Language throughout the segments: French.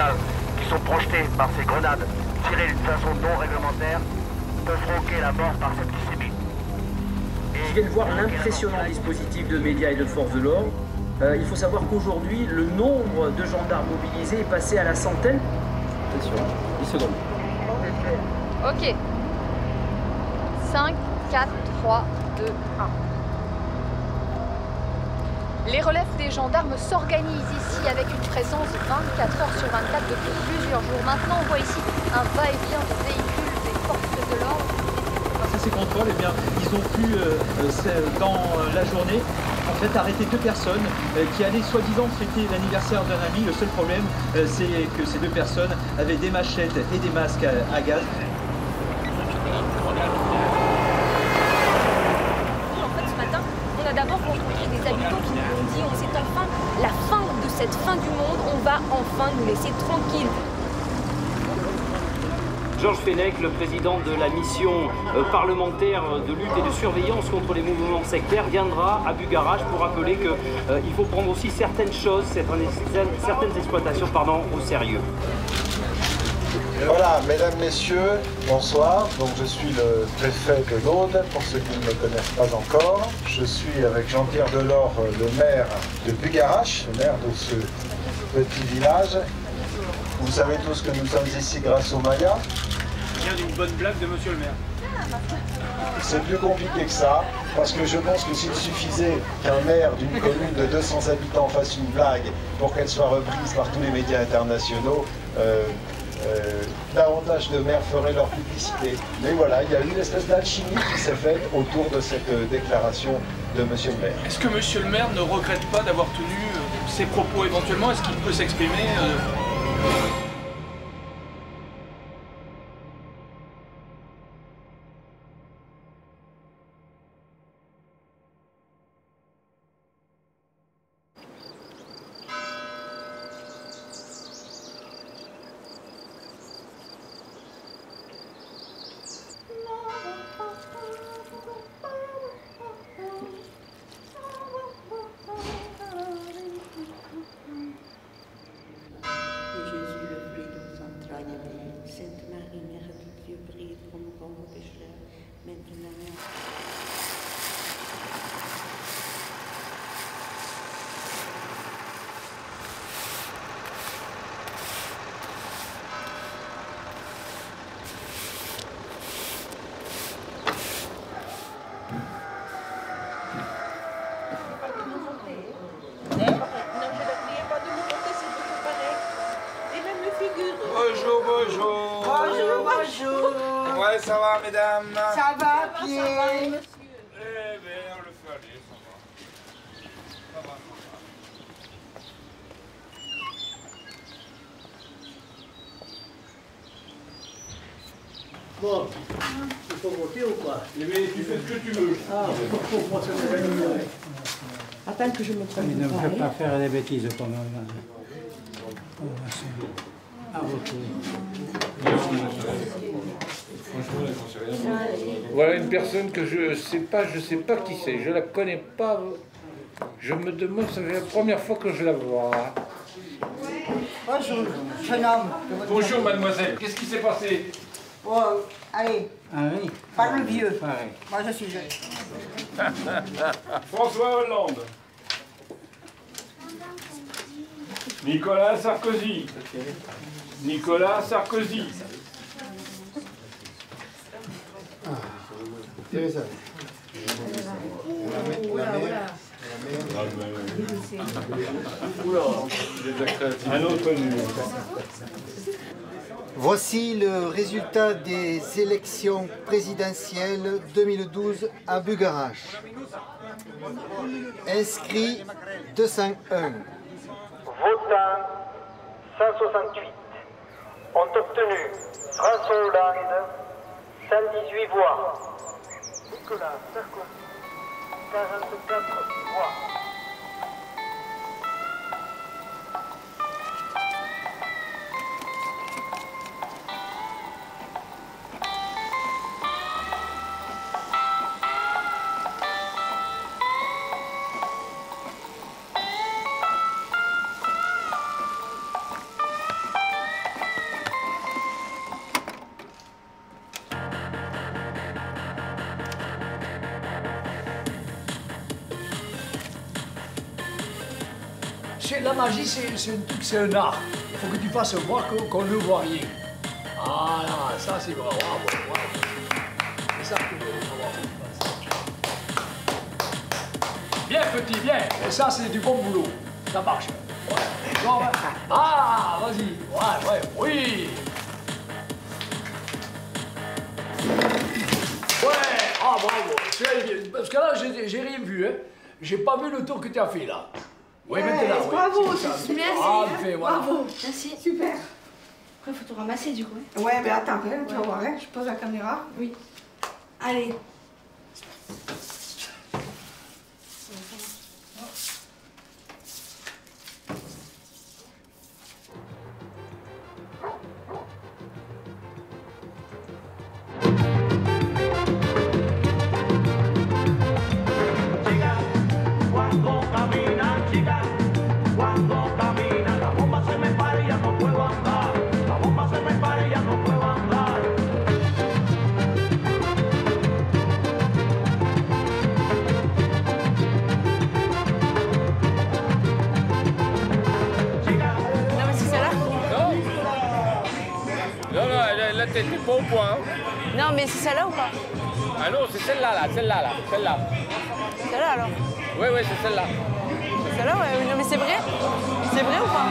otages qui sont projetés par ces grenades tirées d'une façon non réglementaire peuvent provoquer la mort par septicémie. Je viens de voir l'impressionnant dispositif de médias et de forces de l'ordre. Il faut savoir qu'aujourd'hui, le nombre de gendarmes mobilisés est passé à la centaine. Attention, 10 secondes. Ok. 5, 4, 3, 2, 1. Les relèves des gendarmes s'organisent ici avec une présence 24 heures sur 24 depuis plusieurs jours. Maintenant, on voit ici un va-et-vient de véhicules des forces de l'ordre. Ces contrôles, eh bien, ils ont pu, dans la journée, en fait, arrêter deux personnes qui allaient soi-disant fêter l'anniversaire d'un ami. Le seul problème, c'est que ces deux personnes avaient des machettes et des masques à gaz. En fait, ce matin, on a d'abord rencontré des habitants qui nous ont dit « C'est enfin la fin de cette fin du monde, on va enfin nous laisser tranquilles ». Georges Fenech, le président de la mission parlementaire de lutte et de surveillance contre les mouvements sectaires, viendra à Bugarache pour rappeler qu'il faut prendre aussi certaines choses, certaines exploitations au sérieux. Voilà, mesdames, messieurs, bonsoir. Donc, je suis le préfet de l'Aude, pour ceux qui ne me connaissent pas encore. Je suis avec Jean-Pierre Delors, le maire de Bugarache, le maire de ce petit village. Vous savez tous que nous sommes ici grâce aux Mayas. Bien d'une bonne blague de monsieur le maire. C'est plus compliqué que ça, parce que je pense que s'il suffisait qu'un maire d'une commune de 200 habitants fasse une blague pour qu'elle soit reprise par tous les médias internationaux, davantage de maires feraient leur publicité. Mais voilà, il y a eu une espèce d'alchimie qui s'est faite autour de cette déclaration de monsieur le maire. Est-ce que monsieur le maire ne regrette pas d'avoir tenu ses propos éventuellement? Est-ce qu'il peut s'exprimer Madame. Ça va, Pierre. Ça va, monsieur. Eh bien, on le fait aller, ça va. Ça va. Bon, il faut voter ou quoi? Mais tu fais ce que tu veux. Ah, moi, ça me fait. Attends que je me prenne. Il ne faut pas faire des bêtises pendant le moment. On va se... à voter. Voilà une personne que je sais pas qui c'est, je la connais pas. Je me demande, c'est la première fois que je la vois. Bonjour, jeune homme. Bonjour, mademoiselle. Qu'est-ce qui s'est passé? Oh, allez. Allez. Pas le vieux. Allez. Moi, je suis jeune. François Hollande. Nicolas Sarkozy. Nicolas Sarkozy. Teresa. Voici le résultat des élections présidentielles 2012 à Bugarache. Inscrit 201. Votants 168. Ont obtenu François Hollande 118 voix. Nicolas Sarkozy, 44 voix. la magie, c'est un art. Il faut que tu fasses voir qu'on ne voit rien. Ah là, ça c'est bravo, bravo. C'est ça que bravo. Bien petit, bien. Et ça c'est du bon boulot. Ça marche. Ouais. Bon, ben. Ah, vas-y. Ouais, ouais, oui. Ouais, ah bravo. Parce que là, j'ai rien vu, hein. J'ai pas vu le tour que tu as fait là. Oui, maintenant. Ouais, bravo, oui, c'est merci. Ah, fait, voilà. Bravo, merci. Super. Après, faut tout ramasser du coup. Hein. Ouais, mais attends, ouais. Tu vas voir, hein. Je pose la caméra. Oui. Allez. Non, mais c'est celle-là ou pas? Ah non, c'est celle-là, là, celle-là, là, celle-là. Celle-là alors? Oui, oui, c'est celle-là. C'est celle-là, ouais, non, mais c'est vrai? C'est vrai ou pas?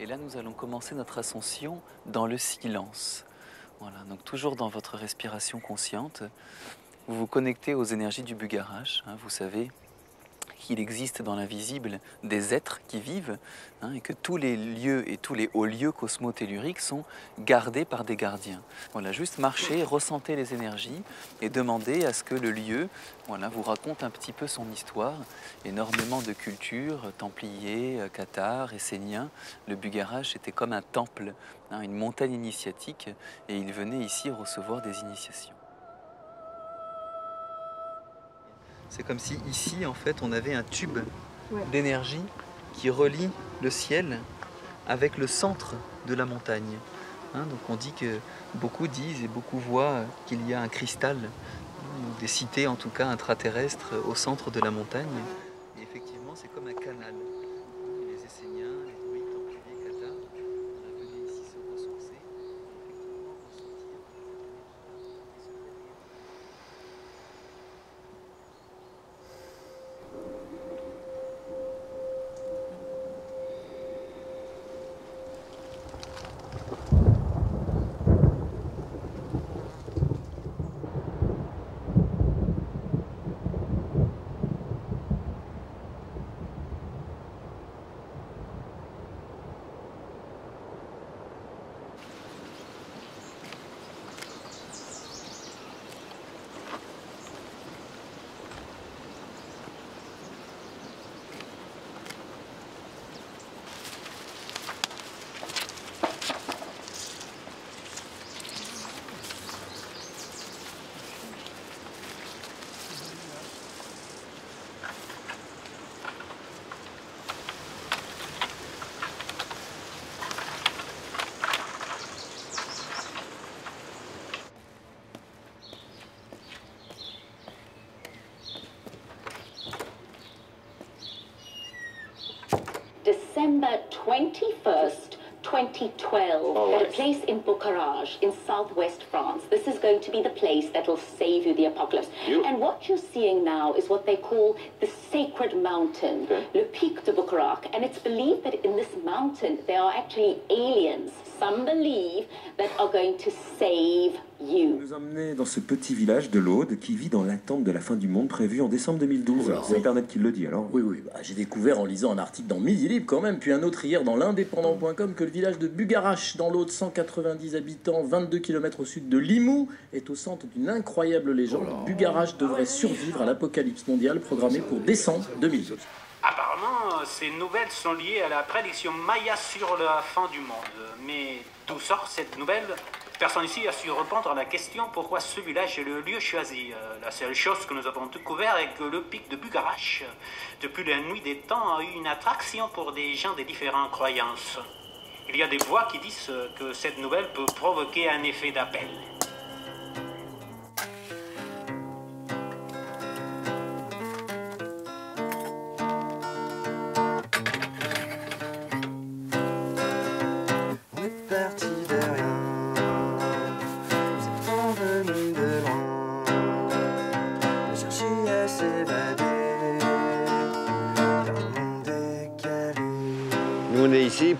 Et là, nous allons commencer notre ascension dans le silence. Voilà, donc toujours dans votre respiration consciente, vous vous connectez aux énergies du Bugarache. Hein, vous savez qu'il existe dans l'invisible des êtres qui vivent hein, et que tous les lieux et tous les hauts lieux cosmotelluriques sont gardés par des gardiens. Voilà, juste marchez, ressentez les énergies et demandez à ce que le lieu voilà, vous raconte un petit peu son histoire. Énormément de cultures, templiers, cathares, esséniens. Le Bugarache était comme un temple, hein, une montagne initiatique, et il venait ici recevoir des initiations. C'est comme si ici, en fait, on avait un tube d'énergie qui relie le ciel avec le centre de la montagne. Hein, donc on dit que beaucoup disent et beaucoup voient qu'il y a un cristal, ou des cités en tout cas intraterrestres, au centre de la montagne. Et effectivement, c'est comme un canal. Les Esséniens, les druides, templiers, cathares, venaient ici se ressourcer. Effectivement, ressentir. December 21st, 2012, oh, at a place in Bugarache, in southwest France. This is going to be the place that will save you the apocalypse. Beautiful. And what you're seeing now is what they call the sacred mountain, le Pic de Bugarach. And it's believed that in this mountain, there are actually aliens, some believe, that are going to save you. Nous emmener dans ce petit village de l'Aude qui vit dans l'attente de la fin du monde prévue en décembre 2012. Alors, c'est Internet qui le dit alors. Oui, oui, bah, j'ai découvert en lisant un article dans Midi Libre quand même, puis un autre hier dans l'indépendant.com que le village de Bugarache, dans l'Aude, 190 habitants, 22 km au sud de Limoux, est au centre d'une incroyable légende. Oh, Bugarache devrait survivre à l'apocalypse mondiale programmée pour décembre 2012. Apparemment, ces nouvelles sont liées à la prédiction maya sur la fin du monde. Mais d'où sort cette nouvelle? Personne ici a su répondre à la question pourquoi ce village est le lieu choisi. La seule chose que nous avons découvert est que le pic de Bugarache, depuis la nuit des temps, a eu une attraction pour des gens des différentes croyances. Il y a des voix qui disent que cette nouvelle peut provoquer un effet d'appel.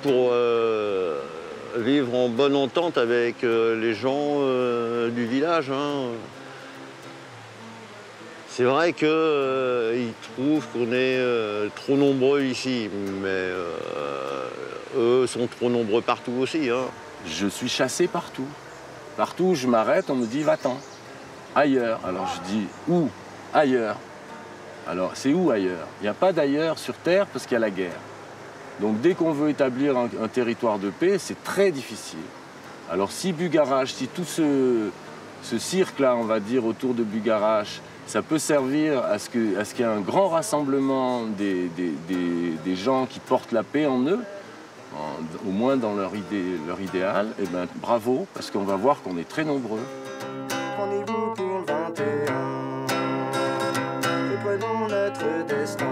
Pour vivre en bonne entente avec les gens du village. Hein. C'est vrai qu'ils trouvent qu'on est trop nombreux ici, mais eux sont trop nombreux partout aussi. Hein. Je suis chassé partout. Partout où je m'arrête, on me dit va-t'en, ailleurs. Alors je dis où? Ailleurs. Alors c'est où ailleurs? Il n'y a pas d'ailleurs sur Terre parce qu'il y a la guerre. Donc dès qu'on veut établir un territoire de paix, c'est très difficile. Alors si Bugarache, si tout ce cirque-là, on va dire, autour de Bugarache, ça peut servir à ce qu'il y ait un grand rassemblement des gens qui portent la paix en eux, au moins dans leur idéal, et bien bravo, parce qu'on va voir qu'on est très nombreux. Rendez-vous pour le 21, nous prenons notre destin.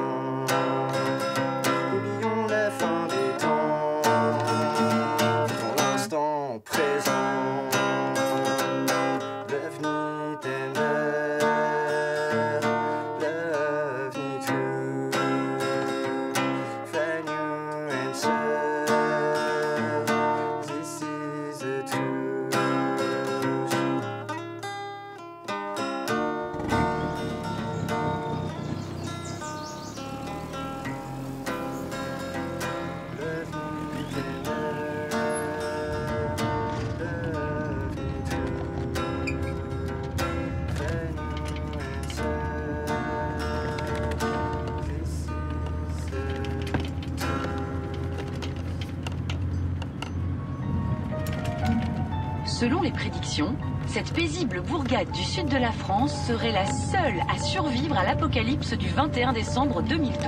Selon les prédictions, cette paisible bourgade du sud de la France serait la seule à survivre à l'apocalypse du 21 décembre 2012.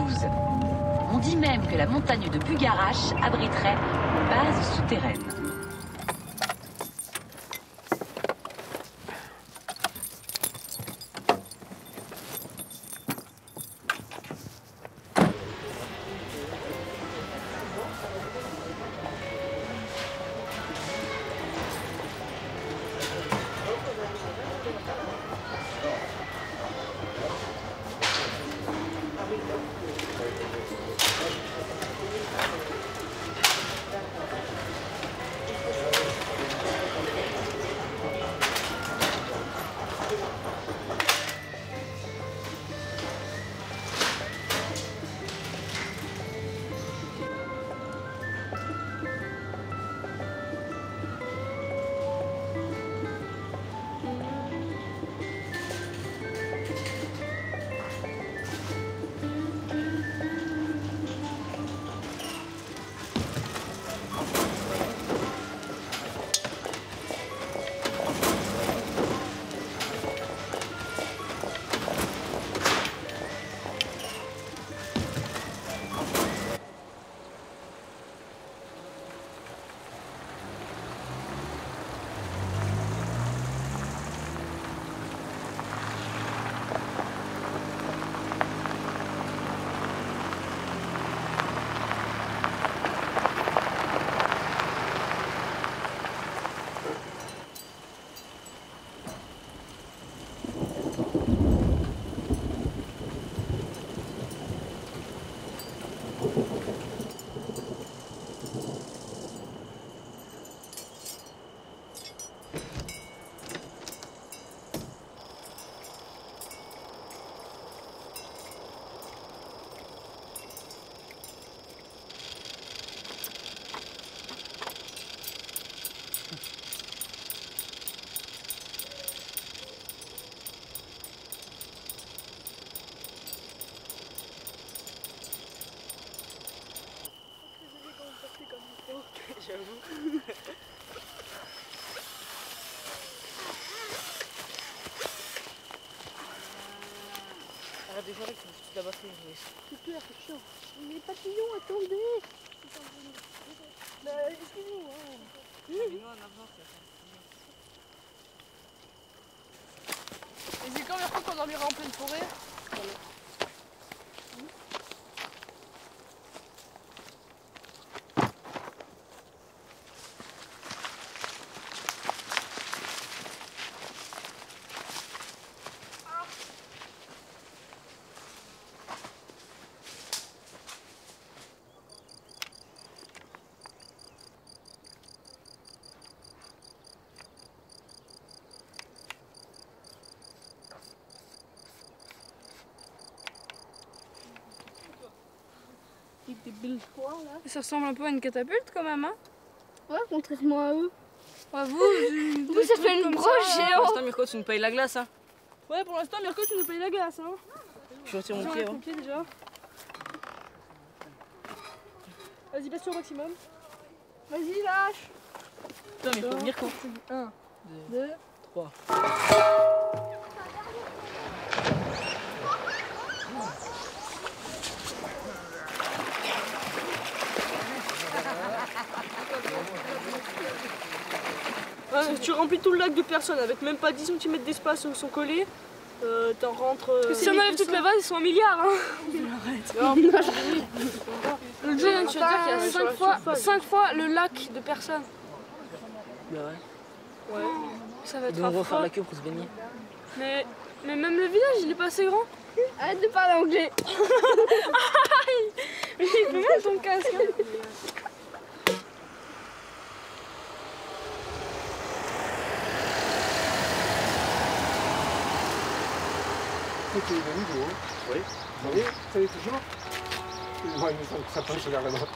On dit même que la montagne de Bugarache abriterait une base souterraine. j'avoue. Arrête de jouer avec toute la batterie. Tout clair, c'est chiant. Mais papillon, attendez. Bah, excusez-moi. Oui. Et c'est quand même fois qu'on dormira en pleine forêt. Ça ressemble un peu à une catapulte quand même, hein? Ouais, contrairement à eux. Ouais, vous, vous ça fait une broche géante. Pour l'instant, Mirko, tu nous payes la glace, hein? Ouais, pour l'instant, Mirko, tu nous payes la glace, hein? Je retire mon pied, hein. Déjà. Vas-y, passe au maximum. Vas-y, lâche. Putain, Mirko, Mirko. 1, 2, 3. Tu remplis tout le lac de personnes avec même pas 10 cm d'espace où ils sont collés. T'en rentres. Si on enlève toute la vase, ils sont un milliard. Hein. Arrête. L'autre jour, je viens de te dire qu'il y a 5 fois le lac de personnes. Bah ouais. Ouais. Ça va être donc on va faire la queue pour se baigner. Mais même le village, il est pas assez grand. Arrête de parler anglais. Mais il met ton casque. C'était nouveau, hein? Oui. Vous voyez, ça y est toujours? Moi, il me semble que ça penche vers la droite.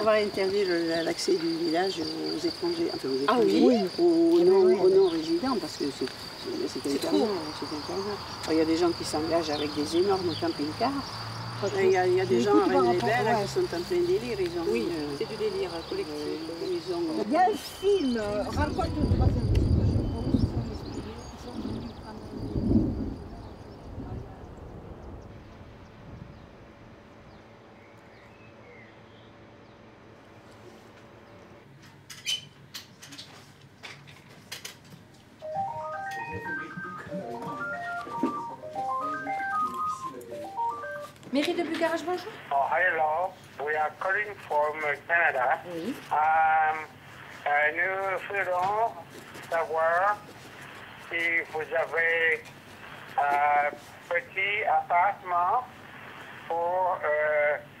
On va interdire l'accès du village aux étrangers, enfin aux étrangers, aux non-résidents, parce que c'est interdit. Il y a des gens qui s'engagent avec des énormes camping-cars. Il y a des gens à Rennes-les-Belles qui sont en plein délire. Oui, c'est du délire collectif. Il y a un film, raconte le troisième. Bonjour. Oh, hello. We are calling from Canada. Oui. Nous voulons savoir si vous avez un petit appartement pour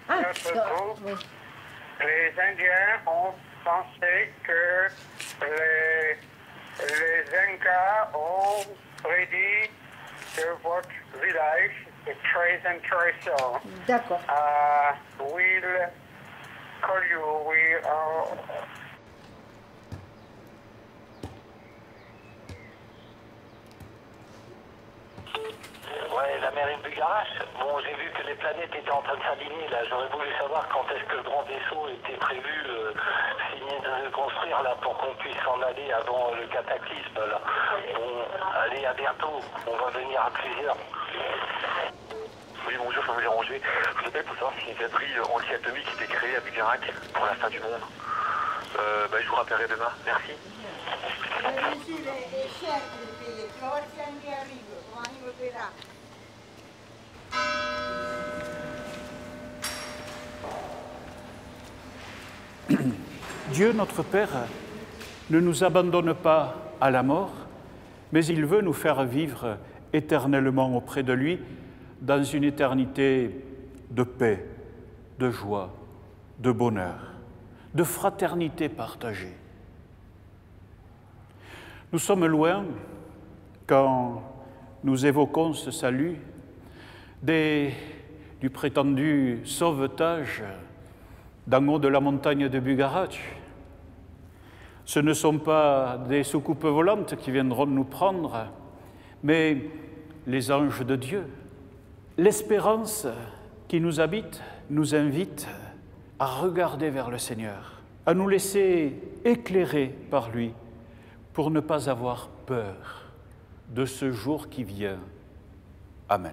notre groupe. Oui. Les Indiens ont pensé que les Incas ont prédit que votre village Trace and Trace on. D'accord. We'll call you. We are. Ouais, la marine Bugarache. Bon, j'ai vu que les planètes étaient en train de s'aligner là. J'aurais voulu savoir quand est-ce que le grand vaisseau était prévu, fini de construire là, pour qu'on puisse s'en aller avant le cataclysme là. Bon, allez, à bientôt. On va venir à plusieurs. Oui, bonjour, je vais vous déranger. Je vous appelle pour savoir s'il y a une batterie anti-atomique qui était créée à Bugarache pour la fin du monde. Je vous rappellerai demain. Merci. Dieu, notre Père, ne nous abandonne pas à la mort, mais il veut nous faire vivre éternellement auprès de lui, dans une éternité de paix, de joie, de bonheur, de fraternité partagée. Nous sommes loin quand nous évoquons ce salut, du prétendu sauvetage d'en haut de la montagne de Bugarache. Ce ne sont pas des soucoupes volantes qui viendront nous prendre, mais les anges de Dieu. L'espérance qui nous habite nous invite à regarder vers le Seigneur, à nous laisser éclairer par lui pour ne pas avoir peur de ce jour qui vient. Amen.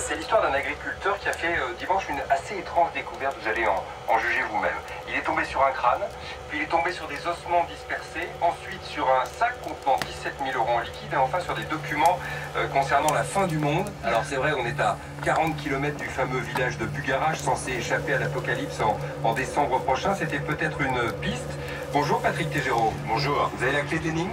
C'est l'histoire d'un agriculteur qui a fait dimanche une assez étrange découverte, vous allez en juger vous-même. Il est tombé sur un crâne, puis il est tombé sur des ossements dispersés, ensuite sur un sac contenant 17 000 € en liquide, et enfin sur des documents concernant la fin du monde. Alors c'est vrai, on est à 40 km du fameux village de Bugarache, censé échapper à l'apocalypse en décembre prochain. C'était peut-être une piste. Bonjour Patrick Tégéraud. Bonjour. Vous avez la clé d'énigme?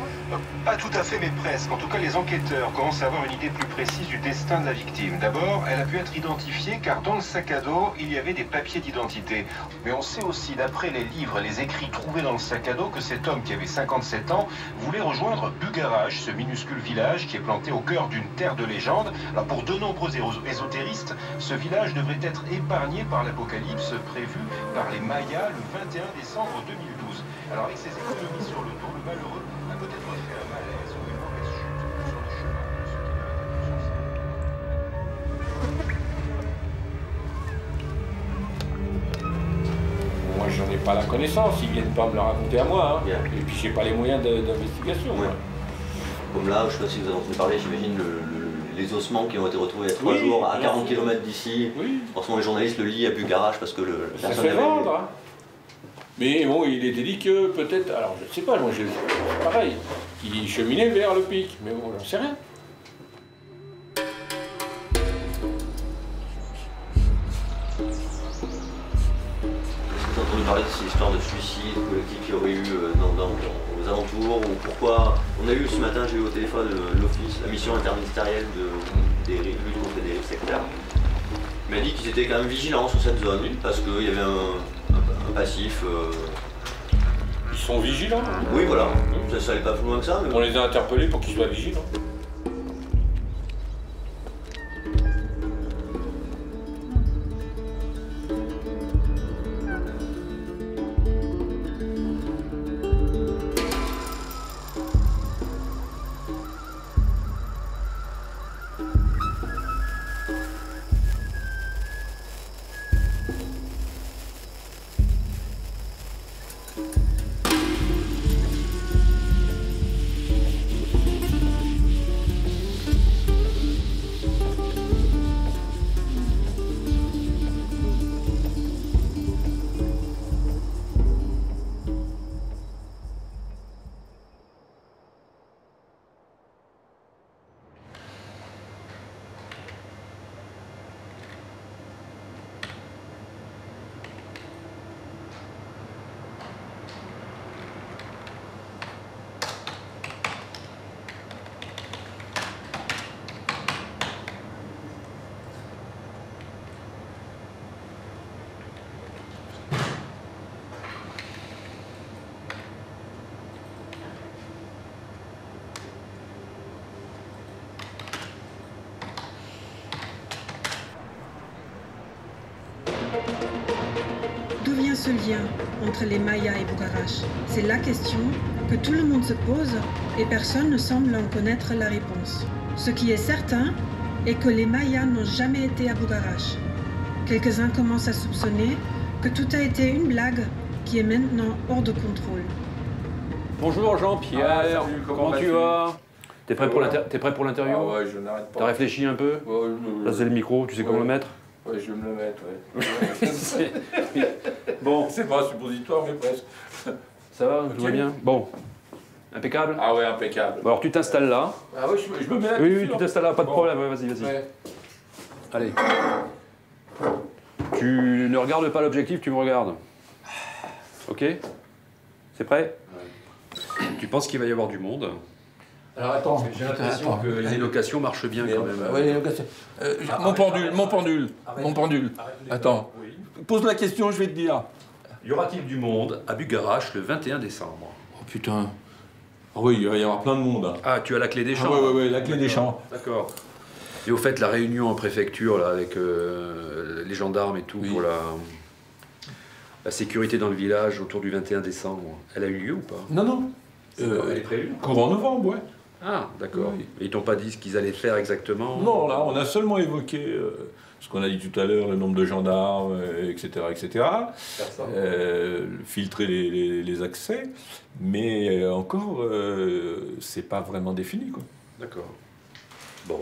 Pas tout à fait, mais presque. En tout cas, les enquêteurs commencent à avoir une idée plus précise du destin de la victime. D'abord, elle a pu être identifiée car dans le sac à dos, il y avait des papiers d'identité. Mais on sait aussi, d'après les livres et les écrits trouvés dans le sac à dos, que cet homme qui avait 57 ans voulait rejoindre Bugarache, ce minuscule village qui est planté au cœur d'une terre de légende. Alors pour de nombreux ésotéristes, ce village devrait être épargné par l'apocalypse prévue par les Mayas le 21 décembre 2012. Alors avec ces économies sur le dos, le malheureux a peut-être fait un malaise ou une mauvaise chute sur le chemin de ce qu'il avait été censé. Moi j'en ai pas la connaissance, ils viennent pas me la raconter à moi, hein. Et puis j'ai pas les moyens d'investigation. Ouais. Comme là, je sais pas si vous avez entendu parler, j'imagine les ossements qui ont été retrouvés il y a 3 jours à 40 km d'ici. Oui. En ce moment les journalistes le lient à Bugarache parce que la personne avait... Mais bon, il était dit que peut-être, alors je ne sais pas, moi je pareil, il cheminait vers le pic, mais bon, j'en sais rien. Est-ce que tu as entendu parler de cette histoire de suicide collectif qu'il y aurait eu aux alentours, ou pourquoi? On a eu ce matin, j'ai eu au téléphone l'office, la mission interministérielle des luttes contre les dérives sectaires, m'a dit qu'ils étaient quand même vigilants sur cette zone, parce qu'il y avait un passif. Ils sont vigilants. Oui, voilà. Ça n'allait pas plus loin que ça. Mais... On les a interpellés pour qu'ils soient vigilants. ce lien entre les Mayas et Bugarache? C'est la question que tout le monde se pose et personne ne semble en connaître la réponse. Ce qui est certain est que les Mayas n'ont jamais été à Bugarache. Quelques-uns commencent à soupçonner que tout a été une blague qui est maintenant hors de contrôle. Bonjour Jean-Pierre, comment tu vas? T'es prêt, prêt pour l'interview? Ah ouais, je n'arrête pas. T'as réfléchi un peu? Ouais, là, c'est le micro, tu sais comment le mettre? Ouais, je vais me le mettre, ouais. Bon. C'est pas suppositoire, mais presque. Ça va, tout va bien? Bon. Impeccable? Ah ouais, impeccable. Bon, alors, tu t'installes là. Ah ouais, je me mets là. Oui, oui, tu t'installes là, pas de problème. Ouais, vas-y, vas-y. Ouais. Allez. Tu ne regardes pas l'objectif, tu me regardes. OK? C'est prêt? Ouais. Tu penses qu'il va y avoir du monde? Alors attends, j'ai l'impression que les locations marchent bien quand même. Oui, les locations. Mon pendule. Attends. Pose la question, je vais te dire. Y aura-t-il du monde à Bugarache le 21 décembre? Oh putain. Ah oui, il va y avoir plein de monde. Ah, tu as la clé des champs? Oui, oui, la clé des champs. D'accord. Et au fait, la réunion en préfecture là, avec les gendarmes et tout pour la sécurité dans le village autour du 21 décembre, elle a eu lieu ou pas? Non, non. Elle est prévue? Courant novembre, ouais. Ah, d'accord. Oui. Ils t'ont pas dit ce qu'ils allaient faire exactement? Non, là, on a seulement évoqué ce qu'on a dit tout à l'heure, le nombre de gendarmes, etc., etc. Filtrer les accès, mais encore, c'est pas vraiment défini, quoi. D'accord. Bon.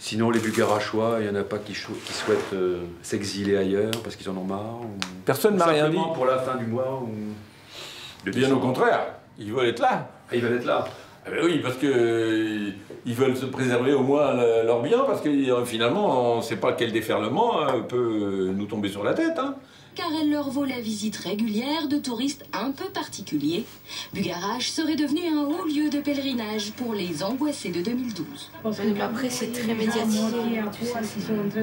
Sinon, les Bugarachois, il y en a pas qui souhaitent s'exiler ailleurs parce qu'ils en ont marre ou... Personne m'a rien dit. Pour la fin du mois ou... Bien au contraire, ils veulent être là. Ah, ils veulent être là. Eh bien oui, parce qu'ils veulent se préserver au moins leurs biens, parce que finalement, on ne sait pas quel déferlement peut nous tomber sur la tête. Hein. Car elle leur vaut la visite régulière de touristes un peu particuliers. Bugarache serait devenu un haut lieu de pèlerinage pour les angoissés de 2012. Après, c'est très médiatisé.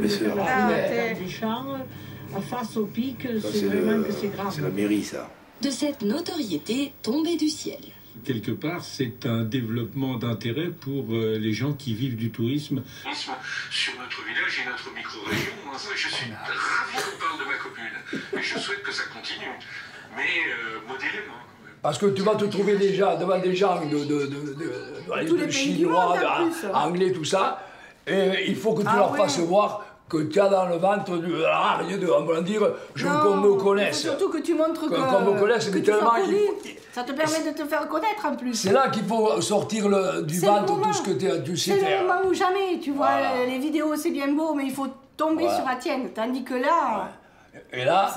Mais c'est face au pic, c'est vraiment que c'est grave. C'est la mairie, ça. De cette notoriété tombée du ciel. Quelque part, c'est un développement d'intérêt pour les gens qui vivent du tourisme. Sur notre village et notre micro-région, je suis ravi qu'on parle de ma commune. Et je souhaite que ça continue, mais modérément. Parce que tu vas te trouver déjà devant des gens de chinois, anglais, tout ça, et il faut que tu leur fasses voir que tu as dans le ventre du rien de dire qu'on me connaisse. Surtout que tu montres qu'on me connaisse, mais tellement ça te permet de te faire connaître en plus. C'est là qu'il faut sortir du ventre tout ce que tu sais faire. C'est le moment ou jamais, tu vois. Voilà. Les vidéos, c'est bien beau, mais il faut tomber sur la tienne. Tandis que là... Ouais. Et là,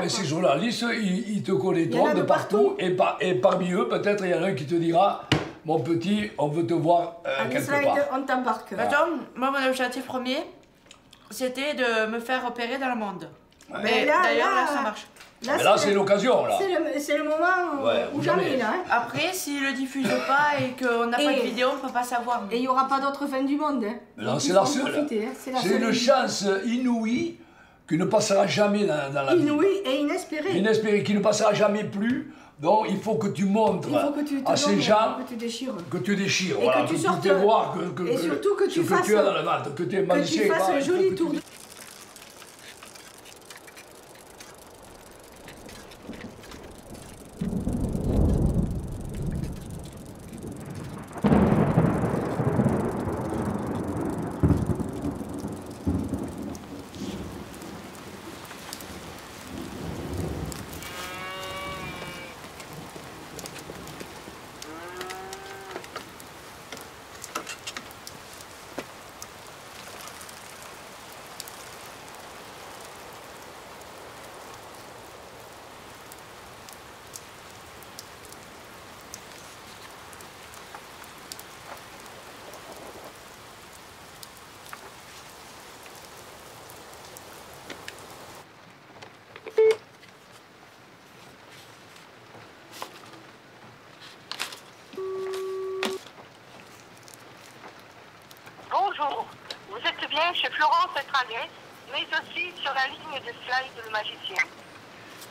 mais ces journalistes, ils te connaîtront de partout. Et parmi eux, peut-être, il y en a un qui te dira... Mon petit, on veut te voir quelque part. On t'embarque. Attends, moi, mon objectif premier, c'était de me faire opérer dans le monde. Ouais. Mais d'ailleurs, là, ça marche. Là, mais là, c'est l'occasion, là. C'est le moment où jamais, là. Hein. Après, s'ils ne le diffusent pas et qu'on n'a pas de vidéo, on ne peut pas savoir. Mais... Et il n'y aura pas d'autre fin du monde. Hein. Non, c'est la seule. C'est une chance inouïe qui ne passera jamais dans la vie. Inouïe et inespérée. Inespérée, qui ne passera jamais plus. Donc, il faut que tu montres à ces gens que tu déchires. Et voilà, que tu sortes. Et surtout que tu fasses un joli tour. Vous êtes bien chez Florence Etranet, mais aussi sur la ligne de Slide le magicien.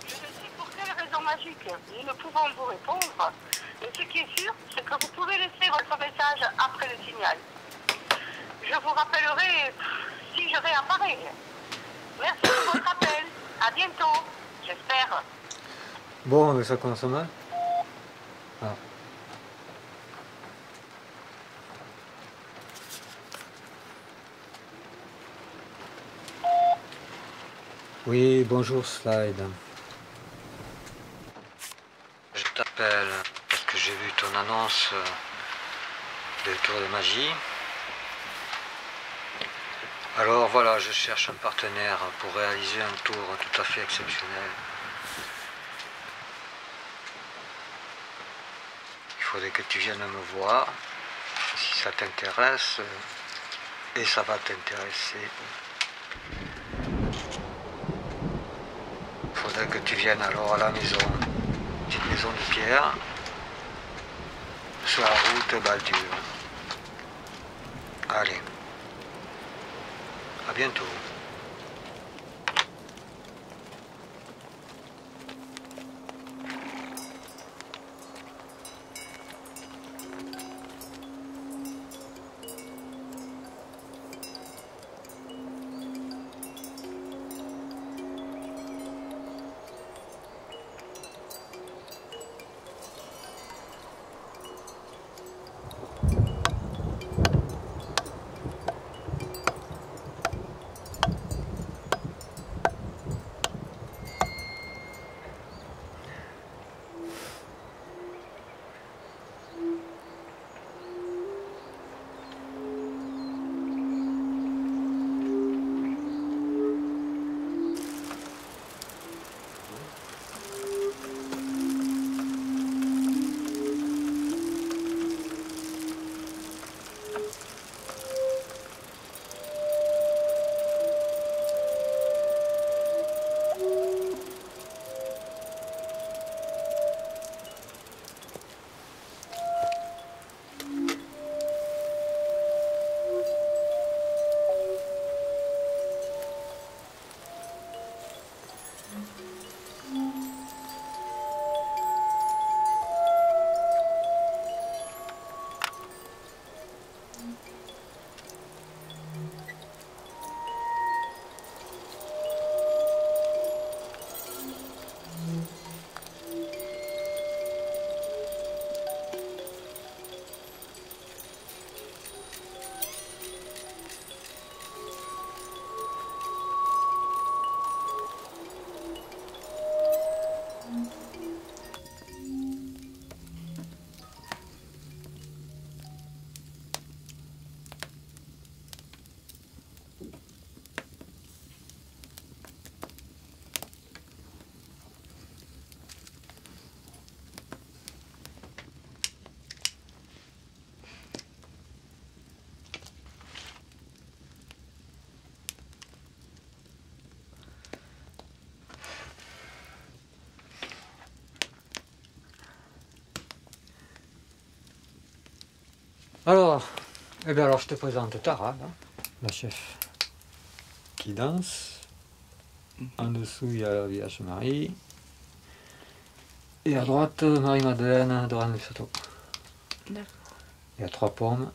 Je ne sais pour quelle raison magique nous ne pouvons vous répondre, mais ce qui est sûr, c'est que vous pouvez laisser votre message après le signal. Je vous rappellerai si je réapparais. Merci pour votre appel. À bientôt. j'espère. Bon, mais ça commence mal. Ah. Oui, bonjour Slide. Je t'appelle parce que j'ai vu ton annonce de tour de magie. Alors voilà, je cherche un partenaire pour réaliser un tour tout à fait exceptionnel. Il faudrait que tu viennes me voir, si ça t'intéresse, et ça va t'intéresser. Il faudrait que tu viennes alors à la maison, petite maison de pierre, sur la route Baldure. Allez. À bientôt. Alors, eh bien alors je te présente Tara, hein, la chef qui danse. En dessous il y a la Vierge Marie. Et à droite, Marie-Madeleine, Dora de Soto. D'accord. Il y a 3 pommes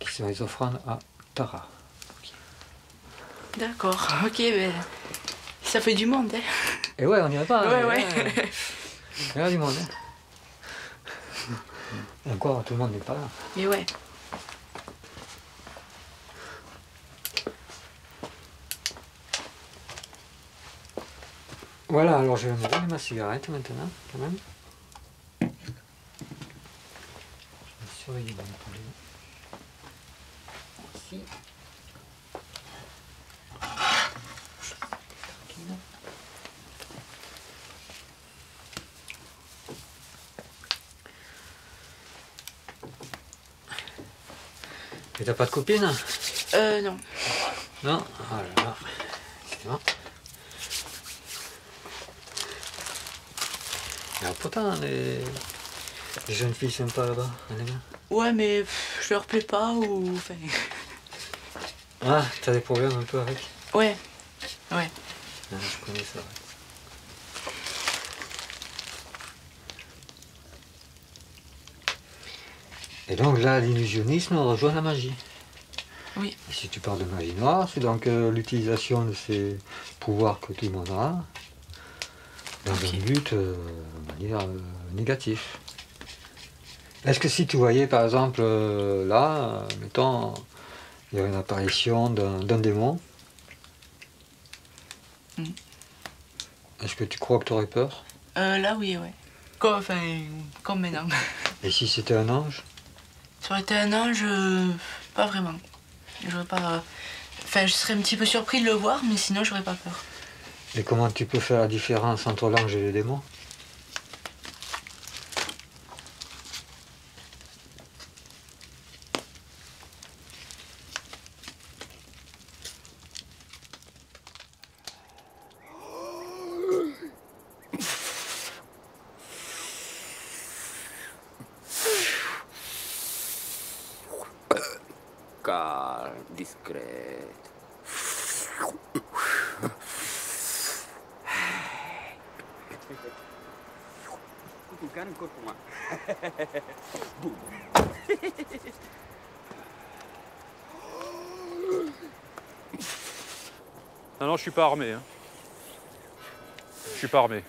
qui sont les offrandes à Tara. D'accord, ok, mais ça fait du monde, hein. Et ouais, on n'irait pas. Ouais, ouais. Il y a du monde, hein. Encore, tout le monde n'est pas là. Mais ouais. Voilà, alors je vais me donner ma cigarette maintenant, quand même. Je vais surveiller dans le poulet. Merci. Et t'as pas de copine? Non. Non? Oh là là. C'est bon. Alors pourtant, les jeunes filles sympas là-bas, on est bien. Ouais, mais je leur plais pas ou... Enfin... Ah, t'as des problèmes un peu avec? Ouais. Ouais. Ah, je connais ça. Et donc là, l'illusionnisme rejoint la magie. Oui. Et si tu parles de magie noire, c'est donc l'utilisation de ces pouvoirs que tout le monde a dans un but négatif. Est-ce que si tu voyais par exemple là, mettons, il y a une apparition d'un démon, est-ce que tu crois que tu aurais peur? Là oui, ouais. Comme maintenant. Et si c'était un ange? Si ça aurait été un ange, pas vraiment. J'aurais pas. Enfin, je serais un petit peu surpris de le voir, mais sinon j'aurais pas peur. Et comment tu peux faire la différence entre l'ange et le démon? Non, non, je suis pas armé. Hein. Je suis pas armé.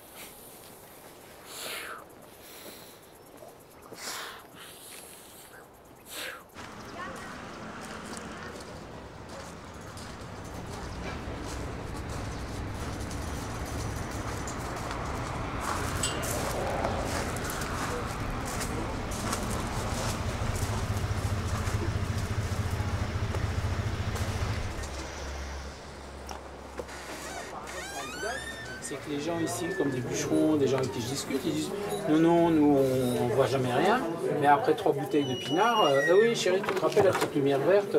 Comme des bûcherons, des gens avec qui je discute, ils disent non, non, nous on voit jamais rien, mais après 3 bouteilles de pinard, ah oui, chérie, tu te rappelles la petite lumière verte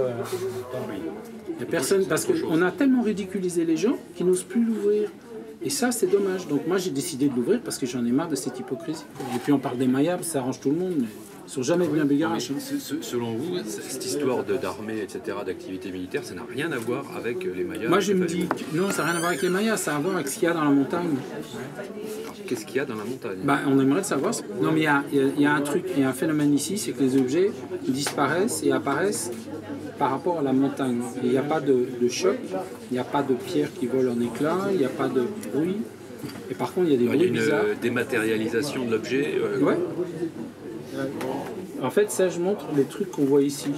personne, parce qu'on a tellement ridiculisé les gens qu'ils n'osent plus l'ouvrir. Et ça, c'est dommage. Donc moi, j'ai décidé de l'ouvrir parce que j'en ai marre de cette hypocrisie. Et puis on parle des Mayas, ça arrange tout le monde, mais ils ne sont jamais venus à Bulgarache. Selon vous, cette histoire d'armée, etc., d'activité militaire, ça n'a rien à voir avec les Mayas? Moi, je me dis que non, ça n'a rien à voir avec les Mayas, ça a à voir avec ce qu'il y a dans la montagne. Qu'est-ce qu'il y a dans la montagne? Bah, on aimerait le savoir. Non, mais il y a un truc, il y a un phénomène ici, c'est que les objets disparaissent et apparaissent par rapport à la montagne. Il n'y a pas de choc, il n'y a pas de pierres qui volent en éclats, il n'y a pas de bruit. Et par contre, il y a des bruits bizarres. Il y a une dématérialisation de l'objet. Ouais. En fait, ça, je montre les trucs qu'on voit ici.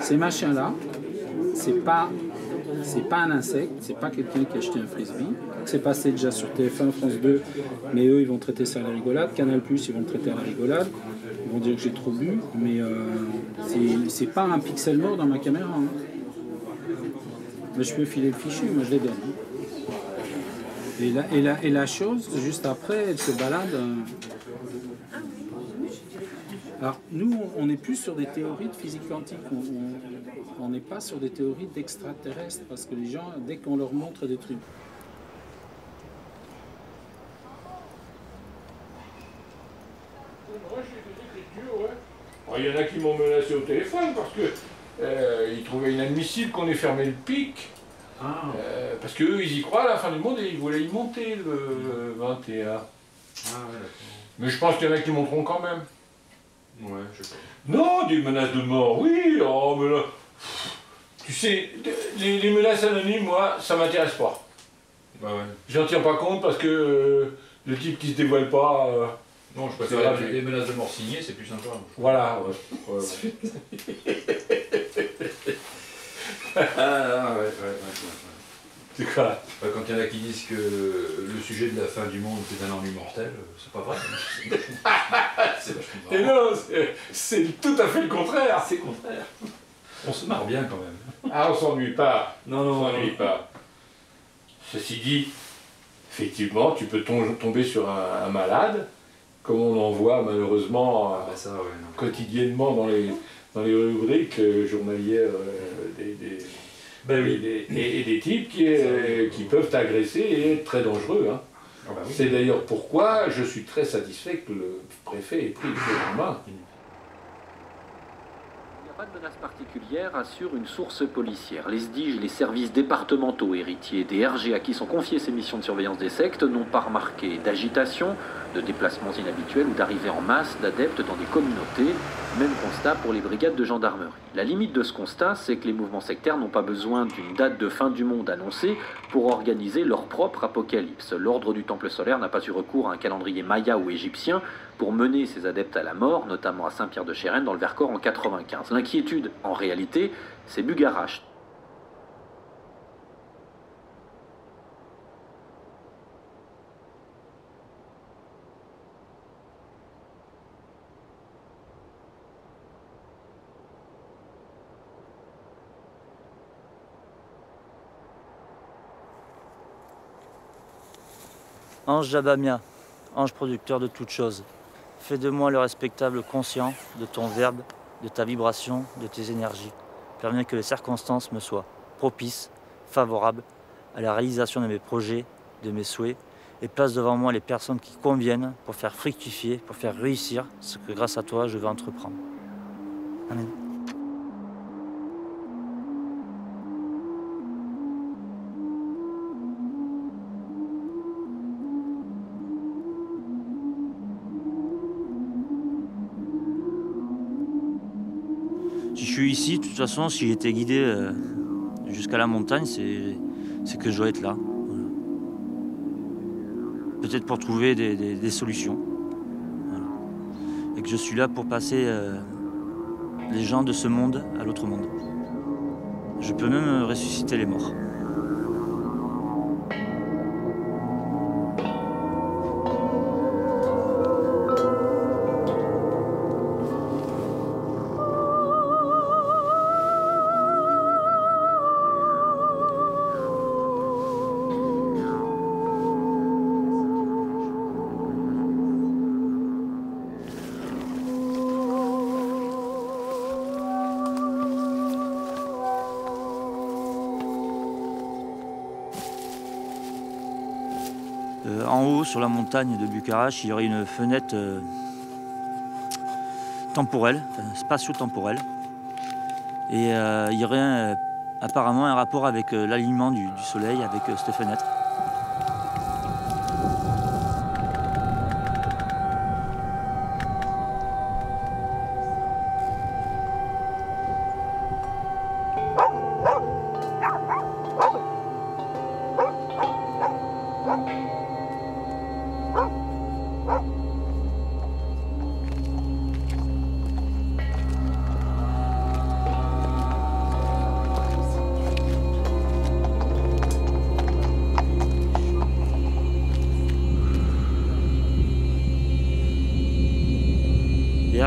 Ces machins-là, c'est pas un insecte, c'est pas quelqu'un qui a acheté un frisbee. C'est passé déjà sur TF1, France 2, mais eux, ils vont traiter ça à la rigolade. Canal+, ils vont le traiter à la rigolade. Ils vont dire que j'ai trop bu, mais c'est pas un pixel mort dans ma caméra. Hein. Mais je peux filer le fichu, moi je les donne. Et la chose, juste après, elle se balade. Alors, nous, on n'est plus sur des théories de physique quantique, on n'est pas sur des théories d'extraterrestres, parce que les gens, dès qu'on leur montre des trucs... Moi, je suis dur, hein. Il y en a qui m'ont menacé au téléphone, parce qu'ils trouvaient inadmissible qu'on ait fermé le pic, parce qu'eux, ils y croient à la fin du monde, et ils voulaient y monter, le 21. Mais je pense qu'il y en a qui monteront quand même. Ouais, je sais. Non, des menaces de mort, oui, oh, mais là... Tu sais, les menaces anonymes, moi, ça m'intéresse pas. Bah ouais. J'en tiens pas compte parce que le type qui se dévoile pas... non, je préfère les menaces de mort signées, c'est plus sympa. Voilà, ouais. C'est quoi? Quand il y en a qui disent que le sujet de la fin du monde est un ennui mortel, c'est pas vrai. Et non, c'est tout à fait le contraire. C'est le contraire. On se marre bien quand même. Ah, on s'ennuie pas. Non, non, on s'ennuie pas. Ceci dit, effectivement, tu peux tomber sur un malade, comme on en voit malheureusement quotidiennement dans les rubriques journalières des... Ben oui. et des types qui peuvent t'agresser et être très dangereux. Hein. Ah bah oui. C'est d'ailleurs pourquoi je suis très satisfait que le préfet ait pris le fait en main. Il n'y a pas de menace particulière, assure une source policière. Les SDIG, les services départementaux héritiers des RGA qui sont confiés ces missions de surveillance des sectes, n'ont pas remarqué d'agitation, de déplacements inhabituels ou d'arrivées en masse d'adeptes dans des communautés. Même constat pour les brigades de gendarmerie. La limite de ce constat, c'est que les mouvements sectaires n'ont pas besoin d'une date de fin du monde annoncée pour organiser leur propre apocalypse. L'ordre du Temple solaire n'a pas eu recours à un calendrier maya ou égyptien pour mener ses adeptes à la mort, notamment à Saint-Pierre-de-Chérenne dans le Vercors en 95. L'inquiétude, en réalité, c'est Bugarache. Ange Jabamia, ange producteur de toutes choses, fais de moi le respectable conscient de ton verbe, de ta vibration, de tes énergies. Permets que les circonstances me soient propices, favorables à la réalisation de mes projets, de mes souhaits, et place devant moi les personnes qui conviennent pour faire fructifier, pour faire réussir ce que grâce à toi je veux entreprendre. Amen. Ici, de toute façon, si j'étais guidé jusqu'à la montagne, c'est que je dois être là. Voilà. Peut-être pour trouver des solutions. Voilà. Et que je suis là pour passer les gens de ce monde à l'autre monde. Je peux même ressusciter les morts. En haut, sur la montagne de Bugarache, il y aurait une fenêtre temporelle, enfin, spatio-temporelle. Et il y aurait apparemment un rapport avec l'alignement du soleil, avec cette fenêtre.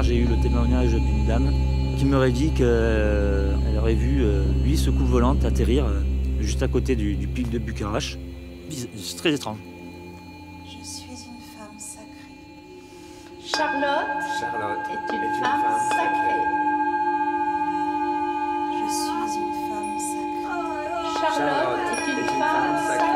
J'ai eu le témoignage d'une dame qui m'aurait dit qu'elle aurait vu 8 secousses volantes atterrir juste à côté du pic de Bugarach. C'est très étrange. Je suis une femme sacrée. Charlotte est une femme sacrée. Je suis une femme sacrée. Charlotte est une femme sacrée.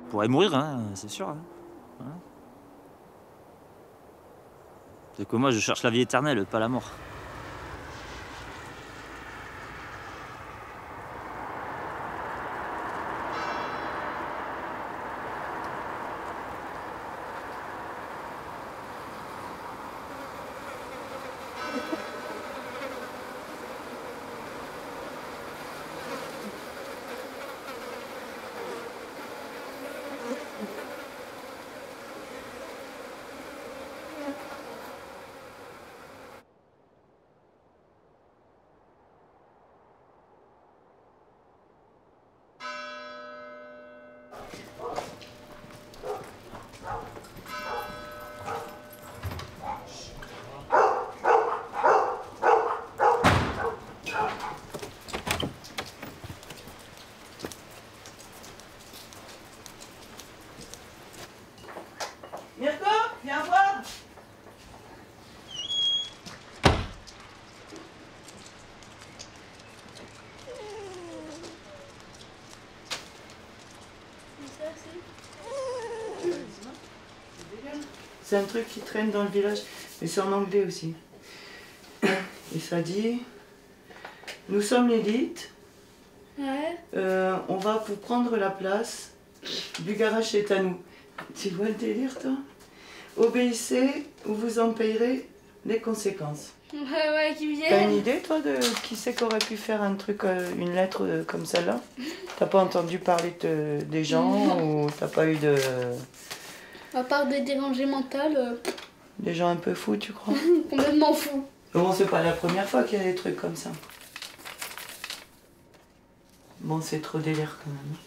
On pourrait mourir, hein, c'est sûr. Hein. Voilà. C'est que moi, je cherche la vie éternelle, pas la mort. C'est un truc qui traîne dans le village, mais c'est en anglais aussi. Et ça dit, nous sommes l'élite, ouais. On va vous prendre la place, Bugarache est à nous. Tu vois le délire, toi? Obéissez ou vous en payerez les conséquences. Ouais, ouais, qui viennent. T'as une idée, toi, de qui c'est qu'aurait pu faire un truc, une lettre comme celle-là? T'as pas entendu parler des gens ou t'as pas eu de... À part des dérangés mentaux. Des gens un peu fous, tu crois? Complètement fous. Bon, c'est pas la première fois qu'il y a des trucs comme ça. Bon, c'est trop délire quand même.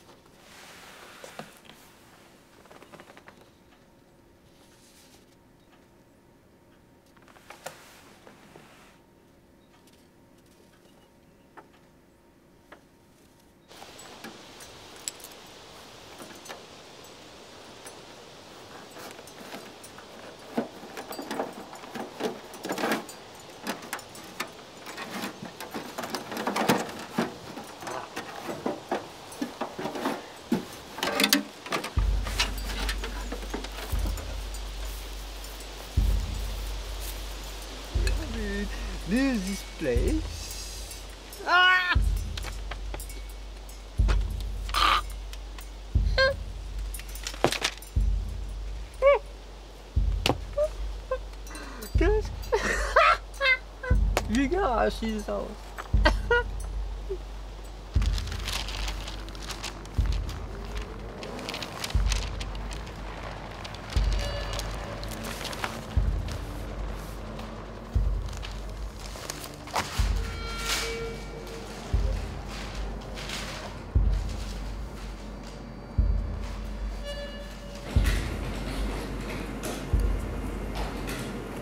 She's out.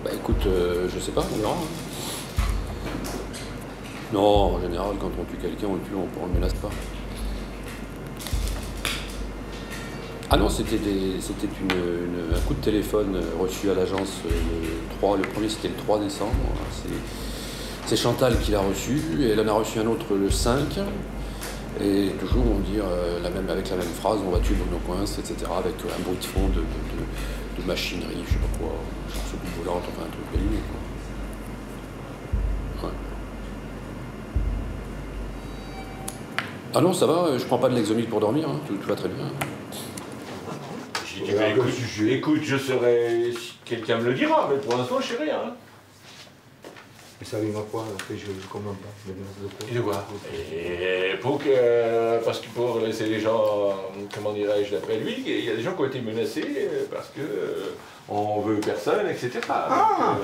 Bah écoute, je sais pas, non. Non, en général, quand on tue quelqu'un, on le tue, on ne le menace pas. Ah non, c'était un coup de téléphone reçu à l'agence le 3, le premier c'était le 3 décembre. C'est Chantal qui l'a reçu, et elle en a reçu un autre le 5. Et toujours, on dit avec la même phrase, on va tuer Bruno Coins, etc. avec un bruit de fond de machinerie, je sais pas quoi, genre soucoupe volante, enfin un truc allumé, quoi. Ah non, ça va, je prends pas de l'Exomil pour dormir, hein. Tout va très bien. J'ai dit, mais écoute, je serai... Quelqu'un me le dira, mais pour l'instant, je sais rien. Hein. Mais ça arrive à quoi? Après, je ne comprends pas. Et de quoi? Et pour que... Parce que pour laisser les gens... Comment dirais-je d'après lui, il y a des gens qui ont été menacés parce que... on veut personne, etc. Ah.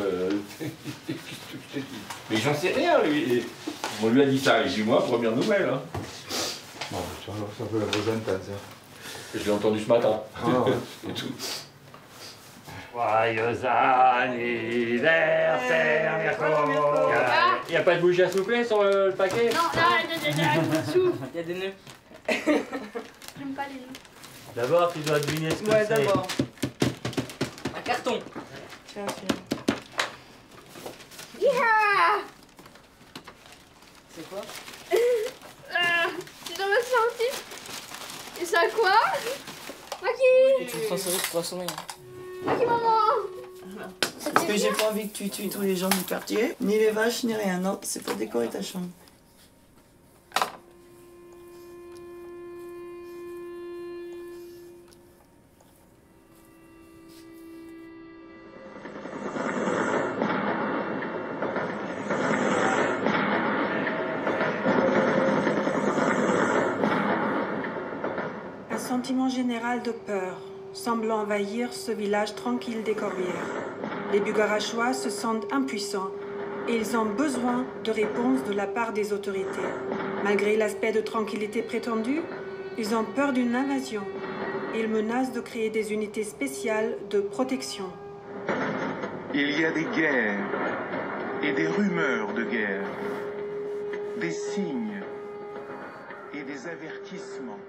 Mais j'en sais rien, lui. On lui a dit ça, et j'ai dit, moi, première nouvelle. Hein. Bon, tu vois, c'est un peu la prochaine tête, ça. Je l'ai entendu ce matin. Ah, et tout. Joyeux anniversaire, Vercors. Il n'y a pas de bougie à souffler sur le paquet? Non, non, il y a des nœuds. J'aime pas les nœuds. D'abord, tu dois deviner ce que c'est. Ouais, d'abord. Un carton. Tiens, tiens. Yeah. C'est quoi? C'est dans ma sortie. Et ça quoi? Maki. Et tu te transformes pour assommer. Maki maman. Parce que j'ai pas envie que tu tues tous les gens du quartier, ni les vaches, ni rien. Non, c'est pour décorer ta chambre. Général de peur semble envahir ce village tranquille des Corbières. Les Bugarachois se sentent impuissants et ils ont besoin de réponses de la part des autorités. Malgré l'aspect de tranquillité prétendue, ils ont peur d'une invasion et ils menacent de créer des unités spéciales de protection. Il y a des guerres et des rumeurs de guerre, des signes et des avertissements.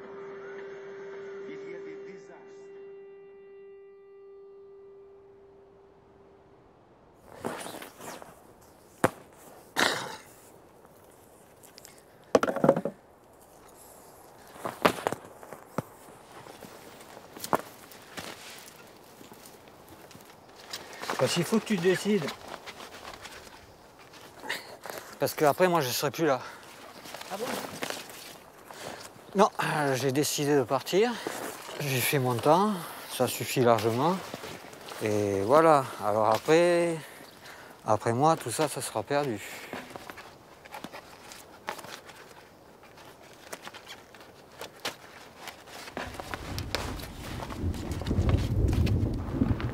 Parce qu'il faut que tu décides. Parce qu'après, moi, je ne serai plus là. Ah bon? Non, j'ai décidé de partir. J'ai fait mon temps, ça suffit largement. Et voilà, alors après moi, tout ça, ça sera perdu.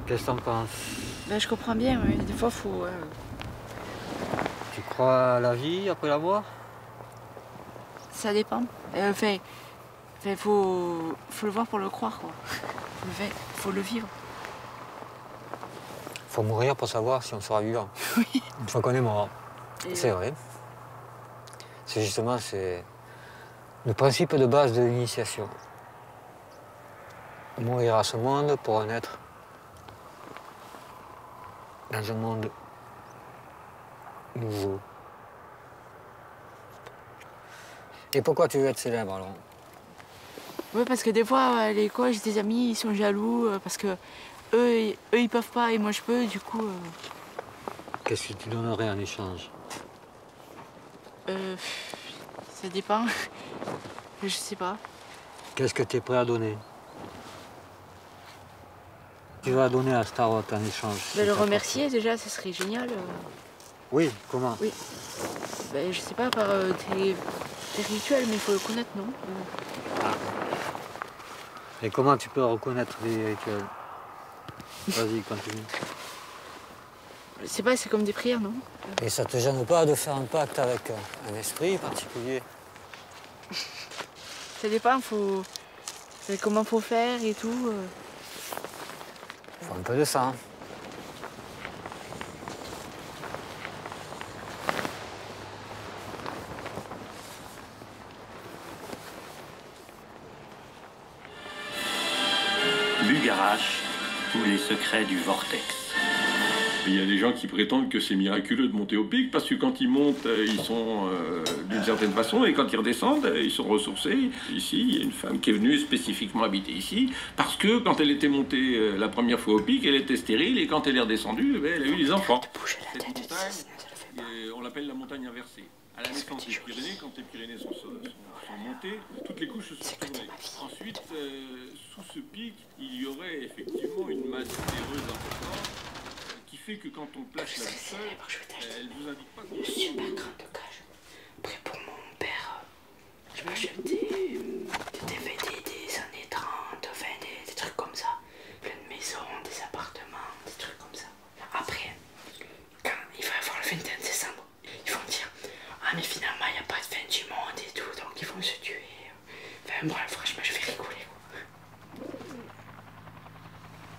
Qu'est-ce que t'en penses? Ben, je comprends bien, oui. Des fois, faut... Tu crois à la vie après la mort? Ça dépend. Faut le voir pour le croire, quoi. Faut le vivre. Faut mourir pour savoir si on sera vivant. Oui. Une fois qu'on est mort. C'est vrai. C'est justement le principe de base de l'initiation. Mourir à ce monde pour en être dans un monde nouveau. Et pourquoi tu veux être célèbre alors? Oui, parce que des fois à l'école, j'ai des amis, ils sont jaloux parce que eux ils peuvent pas et moi je peux, du coup. Qu'est-ce que tu donnerais en échange? Ça dépend. Je sais pas. Qu'est-ce que tu es prêt à donner? Tu vas donner à Staroth en échange. Ben, le remercier déjà, ce serait génial. Oui, comment? Oui. Ben, je sais pas, par tes rituels, mais il faut le connaître, non? Et comment tu peux reconnaître les rituels? Vas-y, continue. Je sais pas, c'est comme des prières, non? Et ça te gêne pas de faire un pacte avec un esprit particulier? Ça dépend, faut... Comment faut faire et tout. Faut un peu de ça, hein. Bugarache, tous les secrets du vortex. Il y a des gens qui prétendent que c'est miraculeux de monter au pic parce que quand ils montent, ils sont d'une certaine façon et quand ils redescendent, ils sont ressourcés. Ici, il y a une femme qui est venue spécifiquement habiter ici parce que quand elle était montée la première fois au pic, elle était stérile et quand elle est redescendue, elle a eu des enfants. Cette montagne, on l'appelle la montagne inversée. À la naissance des Pyrénées, quand les Pyrénées sont montées, toutes les couches se sont tournées. Ensuite, sous ce pic, il y aurait effectivement une masse terreuse importante qui fait que quand on place la boussole, elle ne vous indique pas... Une super grande cage. Prêt pour mon père. Je vais acheter des DVD des années 30, enfin des trucs comme ça. Plein de maisons, des appartements, des trucs comme ça. Après, quand il va y avoir le 21 décembre, ils vont dire... Ah mais finalement il n'y a pas de fin du monde et tout, donc ils vont se tuer. Enfin moi franchement je vais rigoler.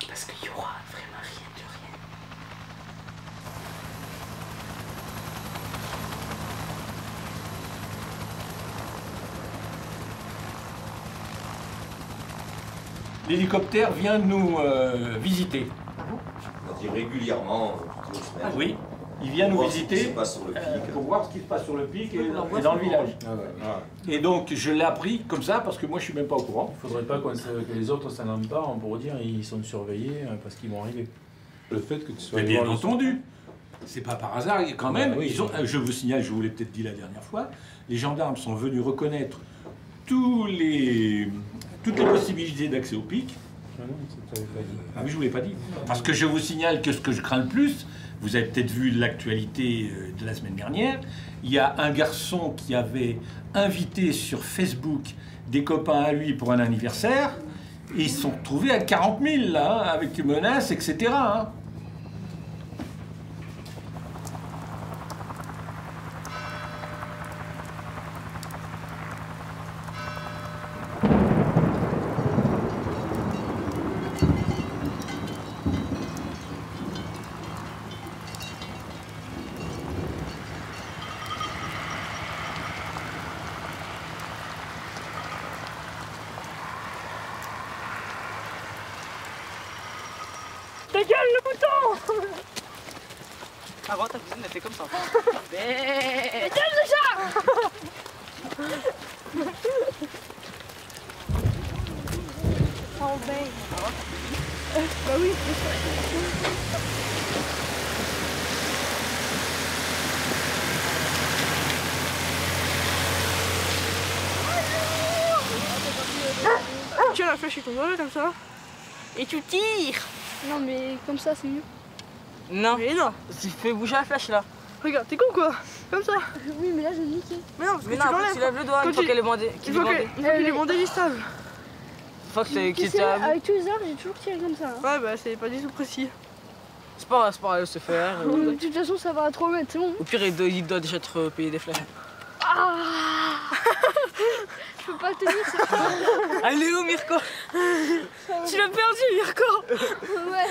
Parce qu'il y aura vraiment rien de rien. L'hélicoptère vient nous visiter. On dit régulièrement toutes les semaines. Ah oui. Il vient nous visiter pour voir ce qui se passe sur le pic et dans le village. Ah ouais. Et donc je l'ai appris comme ça parce que moi je suis même pas au courant. Il ne faudrait pas que les autres s'en emparent pour dire ils sont surveillés parce qu'ils vont arriver. Le fait que tu sois... Mais bien entendu, c'est pas par hasard quand même. Oui, je vous signale, je vous l'ai peut-être dit la dernière fois, les gendarmes sont venus reconnaître toutes les possibilités d'accès au pic. Ah non, ça t'avais pas dit. Ah oui, je ne vous l'ai pas dit. Parce que je vous signale que ce que je crains le plus... Vous avez peut-être vu l'actualité de la semaine dernière. Il y a un garçon qui avait invité sur Facebook des copains à lui pour un anniversaire. Et ils se sont retrouvés à 40 000, là, avec des menaces, etc. Hein. Avant ta cousine elle fait comme ça. Mais calme déjà. Ça on baigne. Bah oui. Tiens, la flèche est tombée comme ça. Et tu tires. Non mais comme ça c'est mieux. Non. Mais non. Tu fais bouger la flèche là. Regarde, t'es con quoi. Comme ça. Oui mais là j'ai niqué. Mais non, parce que tu lèves le doigt une fois qu'elle est bandée. Il faut qu'elle est bandée du stable. Avec tous les arbres, j'ai toujours tiré comme ça. Hein. Ouais, bah c'est pas du tout précis. C'est pas grave, se faire. De toute façon, ça va à 3 mètres, c'est bon. Au pire, il doit déjà te payer des flèches. Ah. Je peux pas le tenir, c'est pas grave. Elle est où, Mirko? Tu l'as perdu, Mirko. Ouais.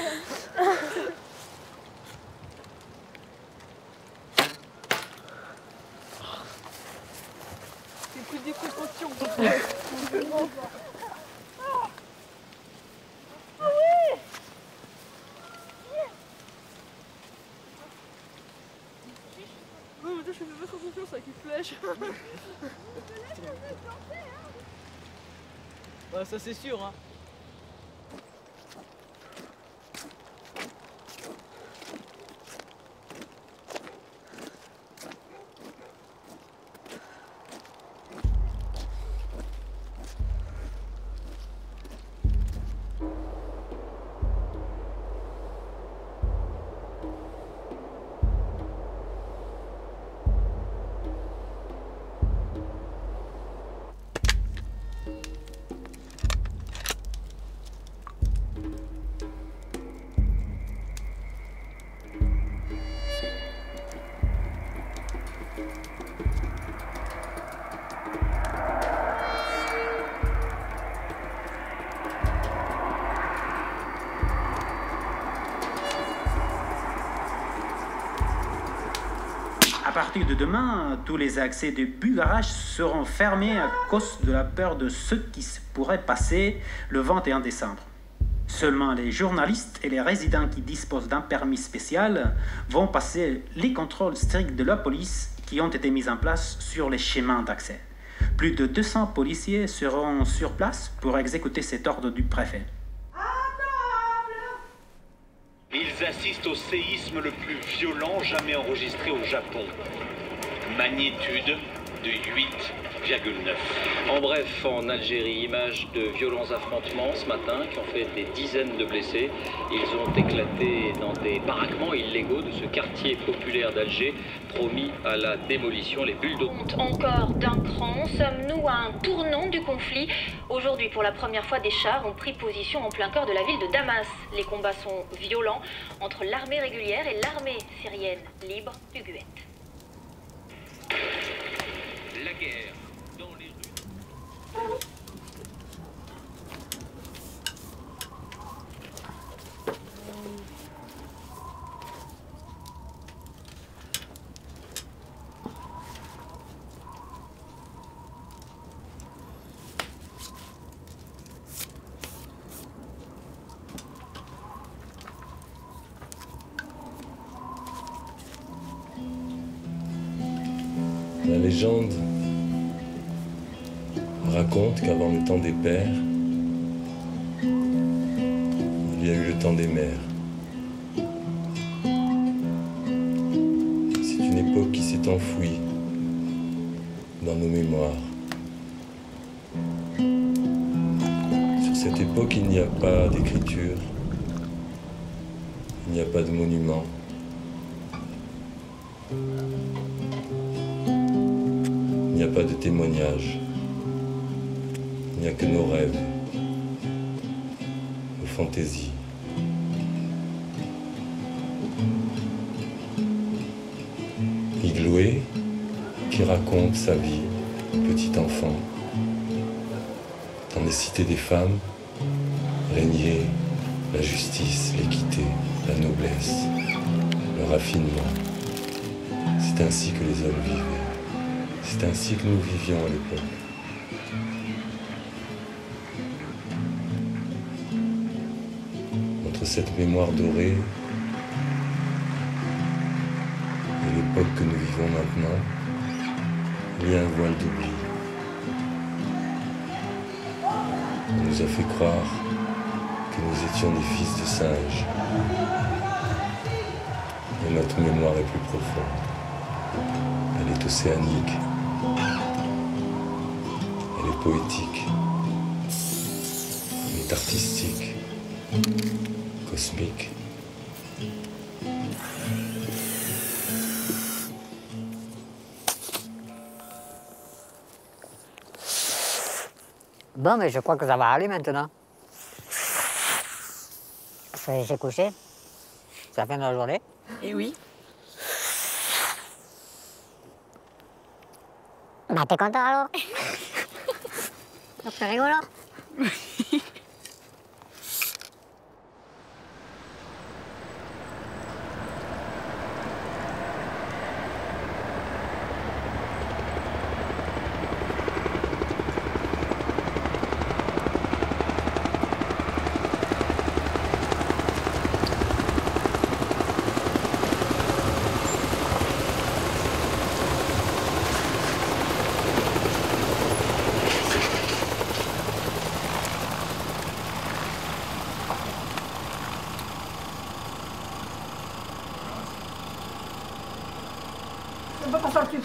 C'est plus des précautions. Je me fais trop confiance avec une flèche. Ouais, ça c'est sûr hein. À partir de demain, tous les accès de Bugarache seront fermés à cause de la peur de ce qui se pourrait passer le 21 décembre. Seulement les journalistes et les résidents qui disposent d'un permis spécial vont passer les contrôles stricts de la police qui ont été mis en place sur les chemins d'accès. Plus de 200 policiers seront sur place pour exécuter cet ordre du préfet. Ils assistent au séisme le plus violent jamais enregistré au Japon. Magnitude de 8,9. En bref, en Algérie, image de violents affrontements ce matin qui ont fait des dizaines de blessés. Ils ont éclaté dans des baraquements illégaux de ce quartier populaire d'Alger, promis à la démolition. Les bulles d'eau. Encore d'un cran, sommes-nous à un tournant du conflit? Aujourd'hui, pour la première fois, des chars ont pris position en plein cœur de la ville de Damas. Les combats sont violents entre l'armée régulière et l'armée syrienne libre du Guet. La guerre dans les rues. La légende raconte qu'avant le temps des pères, il y a eu le temps des mères. C'est une époque qui s'est enfouie dans nos mémoires. Sur cette époque, il n'y a pas d'écriture, il n'y a pas de monument. Il n'y a pas de témoignage. Il n'y a que nos rêves, nos fantaisies. Igloué qui raconte sa vie de petit enfant dans les cités des femmes, régnait la justice, l'équité, la noblesse, le raffinement. C'est ainsi que les hommes vivaient. C'est ainsi que nous vivions à l'époque. Cette mémoire dorée et l'époque que nous vivons maintenant, il y a un voile d'oubli. On nous a fait croire que nous étions des fils de singes. Et notre mémoire est plus profonde. Elle est océanique. Elle est poétique. Elle est artistique. Cosmique. Bon, mais je crois que ça va aller maintenant. J'ai couché. C'est la fin de la journée. Eh oui. Bah, t'es content alors? C'est rigolo.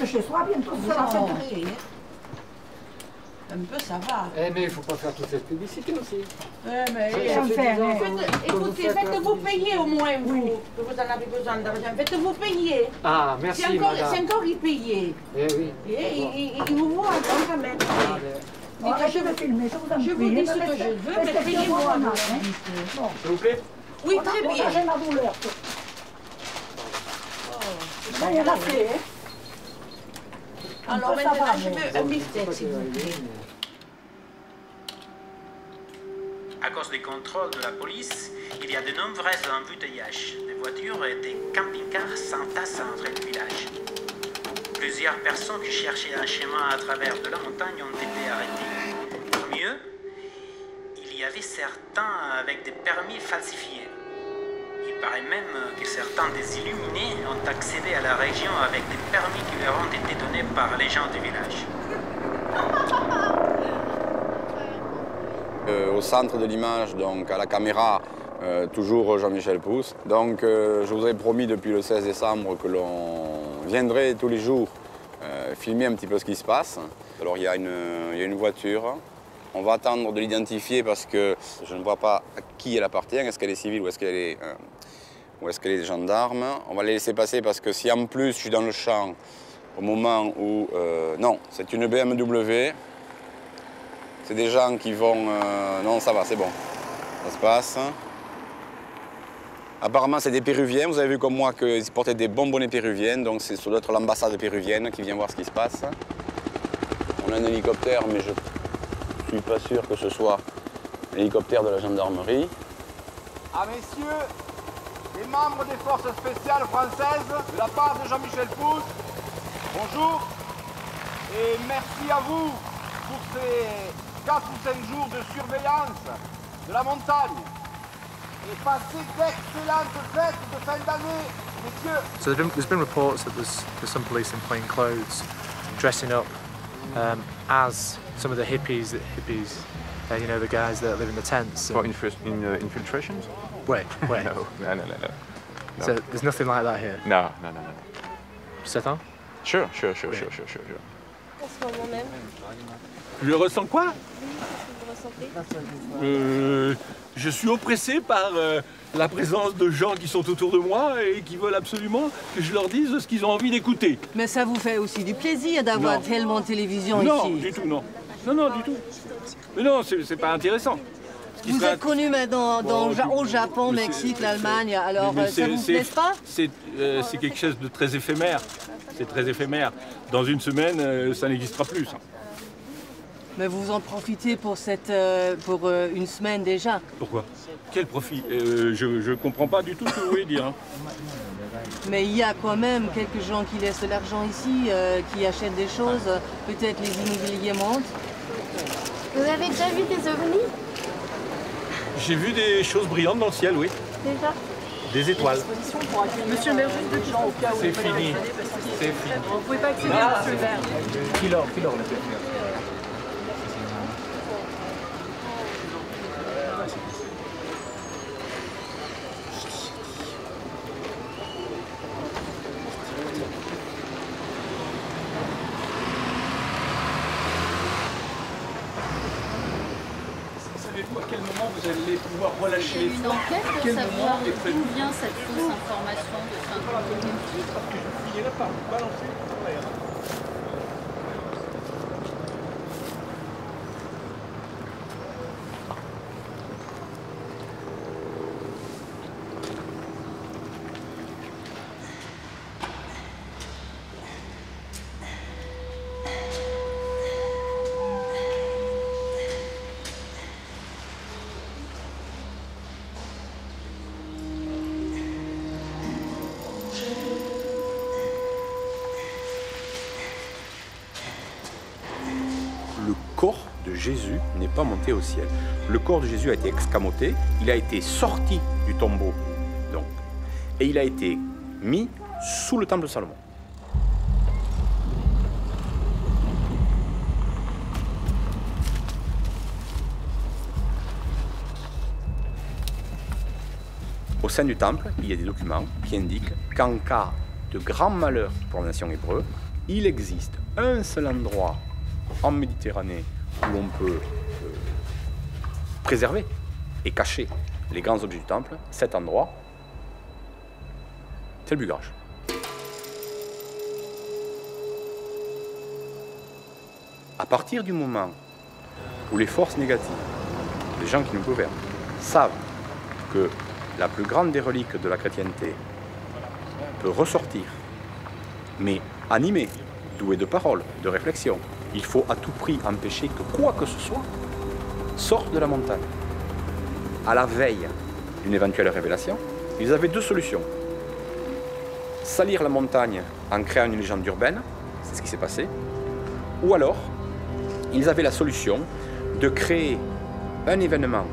Chez soi, bientôt, c'est la fête de Paris. Un peu, ça va. Eh, mais il ne faut pas faire toute cette publicité aussi. Eh, mais écoutez, faites-vous payer au moins, vous. Vous en avez besoin d'argent. Faites-vous payer. Ah, merci. C'est encore y payer. Eh oui. Il vous voit quand même. Je vais filmer, je vous en prie. Je vous dis ce que je veux, mais payez-moi. S'il vous plaît. Oui, très bien. J'ai ma douleur. Ça y est, la paix. Alors maintenant, je veux un bifteck, s'il vous plaît. À cause des contrôles de la police, il y a de nombreux embouteillages de voitures et des camping-cars s'entassent entre le village. Plusieurs personnes qui cherchaient un chemin à travers de la montagne ont été arrêtées. Pour mieux, il y avait certains avec des permis falsifiés. Il paraît même que certains des illuminés ont accédé à la région avec des permis qui leur ont été donnés par les gens du village. Au centre de l'image, donc à la caméra, toujours Jean-Michel Pousse. Donc je vous avais promis depuis le 16 décembre que l'on viendrait tous les jours filmer un petit peu ce qui se passe. Alors il y a une voiture. On va attendre de l'identifier parce que je ne vois pas à qui elle appartient. Est-ce qu'elle est civile ou est-ce qu'elle est, gendarme? On va les laisser passer parce que si en plus je suis dans le champ au moment où... non, c'est une BMW. C'est des gens qui vont... non, ça va, c'est bon. Ça se passe. Apparemment, c'est des Péruviens. Vous avez vu comme moi qu'ils portaient des bonbonnets péruviens. Donc, c'est sur l'autre l'ambassade péruvienne qui vient voir ce qui se passe. On a un hélicoptère, mais je... Je ne suis pas sûr que ce soit l'hélicoptère de la gendarmerie. À messieurs, les membres des forces spéciales françaises, de la part de Jean-Michel Pousse, bonjour et merci à vous pour ces 4 ou 5 jours de surveillance de la montagne. Et passez d'excellentes fêtes de fin d'année, messieurs. So there's been reports that there's some police in plain clothes dressing up as some of the hippies, you know, the guys that live in the tents. What, infiltrations? Wait. No. So there's nothing like that here? No. Set on? Sure. On se voit moi-même. Je ressens quoi? Je suis oppressé par la présence de gens qui sont autour de moi et qui veulent absolument que je leur dise ce qu'ils ont envie d'écouter. Mais ça vous fait aussi du plaisir d'avoir tellement de télévision ici. Non, du tout. Mais non, c'est pas intéressant. Vous êtes connu maintenant au Japon, Mexique, l'Allemagne, alors ça vous plaît pas? C'est quelque chose de très éphémère. C'est très éphémère. Dans une semaine, ça n'existera plus, ça. Mais vous en profitez pour une semaine déjà. Pourquoi? Quel profit? Je ne comprends pas du tout ce que vous voulez dire. Hein. Mais il y a quand même quelques gens qui laissent de l'argent ici, qui achètent des choses. Peut-être les immobiliers montent. Vous avez déjà vu des ovnis? J'ai vu des choses brillantes dans le ciel, oui. Déjà? Des étoiles. Monsieur le maire, juste deux gens au cas où... C'est fini. C'est fini. Vous ne pouvez pas accéder à ce verre. Filor, monsieur le maire. quel moment vous allez pouvoir relâcher les fonds? À quel moment est prévu bien cette fausse information de fin de communiqué? Parce que je finirai par vous balancer dans l'air. Jésus n'est pas monté au ciel. Le corps de Jésus a été escamoté, il a été sorti du tombeau, donc, et il a été mis sous le temple de Salomon. Au sein du temple, il y a des documents qui indiquent qu'en cas de grand malheur pour la nation hébreu, il existe un seul endroit en Méditerranée où l'on peut préserver et cacher les grands objets du temple. Cet endroit, c'est le Bugarache. À partir du moment où les forces négatives, les gens qui nous gouvernent, savent que la plus grande des reliques de la chrétienté peut ressortir, mais animée, douée de paroles, de réflexion, il faut à tout prix empêcher que quoi que ce soit sorte de la montagne. À la veille d'une éventuelle révélation, ils avaient deux solutions. Salir la montagne en créant une légende urbaine, c'est ce qui s'est passé, ou alors ils avaient la solution de créer un événement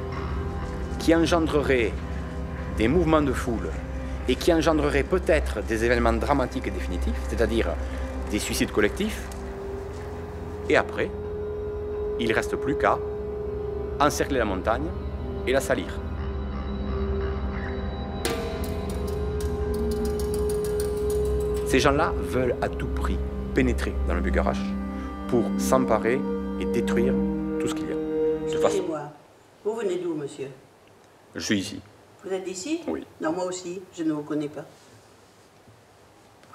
qui engendrerait des mouvements de foule et qui engendrerait peut-être des événements dramatiques et définitifs, c'est-à-dire des suicides collectifs. Et après, il ne reste plus qu'à encercler la montagne et la salir. Ces gens-là veulent à tout prix pénétrer dans le Bugarache pour s'emparer et détruire tout ce qu'il y a. Excusez-moi, vous venez d'où, monsieur? Je suis ici. Vous êtes d'ici? Oui. Non, moi aussi, je ne vous connais pas.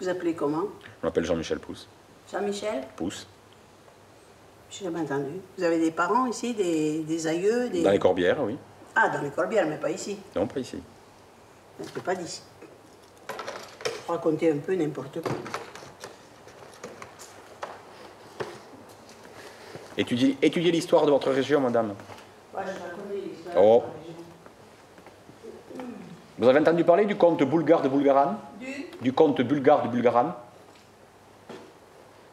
Vous appelez comment? Je m'appelle Jean-Michel Pousse. Jean-Michel Pousse. Je n'ai jamais entendu. Vous avez des parents ici, des aïeux, des... Dans les Corbières, oui. Ah, dans les Corbières, mais pas ici. Non, pas ici. Mais c'est pas d'ici. Racontez un peu n'importe quoi. Étudiez l'histoire de votre région, madame. Ouais, je la connais, l'histoire de votre région. Vous avez entendu parler du conte bulgare de Bulgarane? Du conte bulgare de Bulgarane?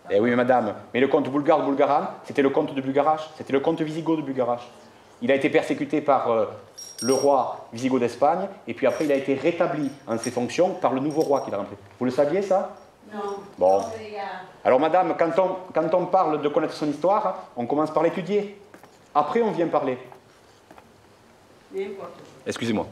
Eh oui, madame, mais le comte bulgare de Bulgarane, c'était le comte de Bulgarache, c'était le comte Visigot de Bulgarache. Il a été persécuté par le roi Visigot d'Espagne, et puis après il a été rétabli en ses fonctions par le nouveau roi qu'il a remplacé. Vous le saviez, ça? Non. Bon. Alors, madame, quand on parle de connaître son histoire, on commence par l'étudier. Après, on vient parler. Excusez-moi.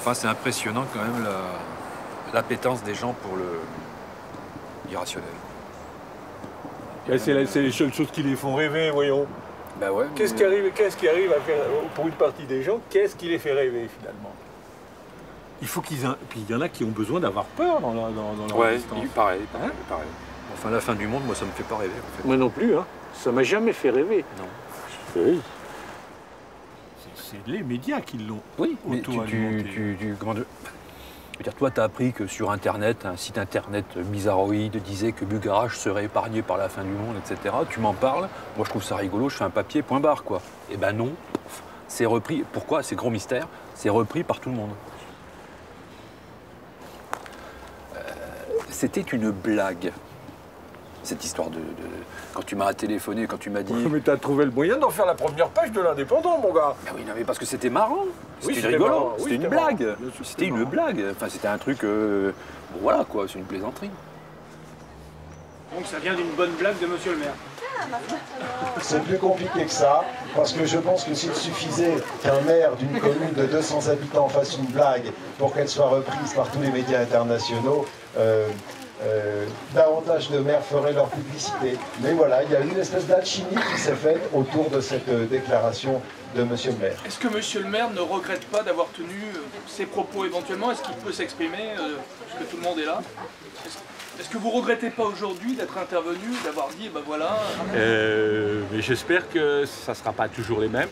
Enfin, c'est impressionnant quand même l'appétence des gens pour l'irrationnel. C'est les seules choses qui les font rêver, voyons. Ben ouais, qu'est-ce qui arrive, à faire, pour une partie des gens, qu'est-ce qui les fait rêver finalement? Il faut qu'ils aient... Puis il y en a qui ont besoin d'avoir peur dans leur existence. Oui, pareil. Enfin, la fin du monde, moi, ça me fait pas rêver. En fait. Moi non plus, hein. Ça m'a jamais fait rêver. Non. Oui. C'est les médias qui l'ont auto-alimenté. Je veux dire, toi, tu as appris que sur Internet, un site Internet bizarroïde disait que Bugarache serait épargné par la fin du monde, etc. Tu m'en parles, moi je trouve ça rigolo, je fais un papier, point barre, quoi. Eh ben non, c'est repris. Pourquoi? C'est gros mystère, c'est repris par tout le monde. C'était une blague, cette histoire de... Quand tu m'as téléphoné, quand tu m'as dit... Oui, mais t'as trouvé le moyen d'en faire la première page de l'Indépendant, mon gars. Ben oui, non, mais parce que c'était marrant. C'était rigolo, c'était une blague. C'était une blague. Enfin, c'était un truc... Bon, voilà, quoi, c'est une plaisanterie. Donc ça vient d'une bonne blague de monsieur le maire. C'est plus compliqué que ça, parce que je pense que s'il suffisait qu'un maire d'une commune de 200 habitants fasse une blague pour qu'elle soit reprise par tous les médias internationaux, davantage de maires feraient leur publicité. Mais voilà, il y a une espèce d'alchimie qui s'est faite autour de cette déclaration de monsieur le maire. Est-ce que monsieur le maire ne regrette pas d'avoir tenu ses propos éventuellement? Est-ce qu'il peut s'exprimer parce que tout le monde est là? Est-ce que vous regrettez pas aujourd'hui d'être intervenu, d'avoir dit, ben voilà... Mais j'espère que ça ne sera pas toujours les mêmes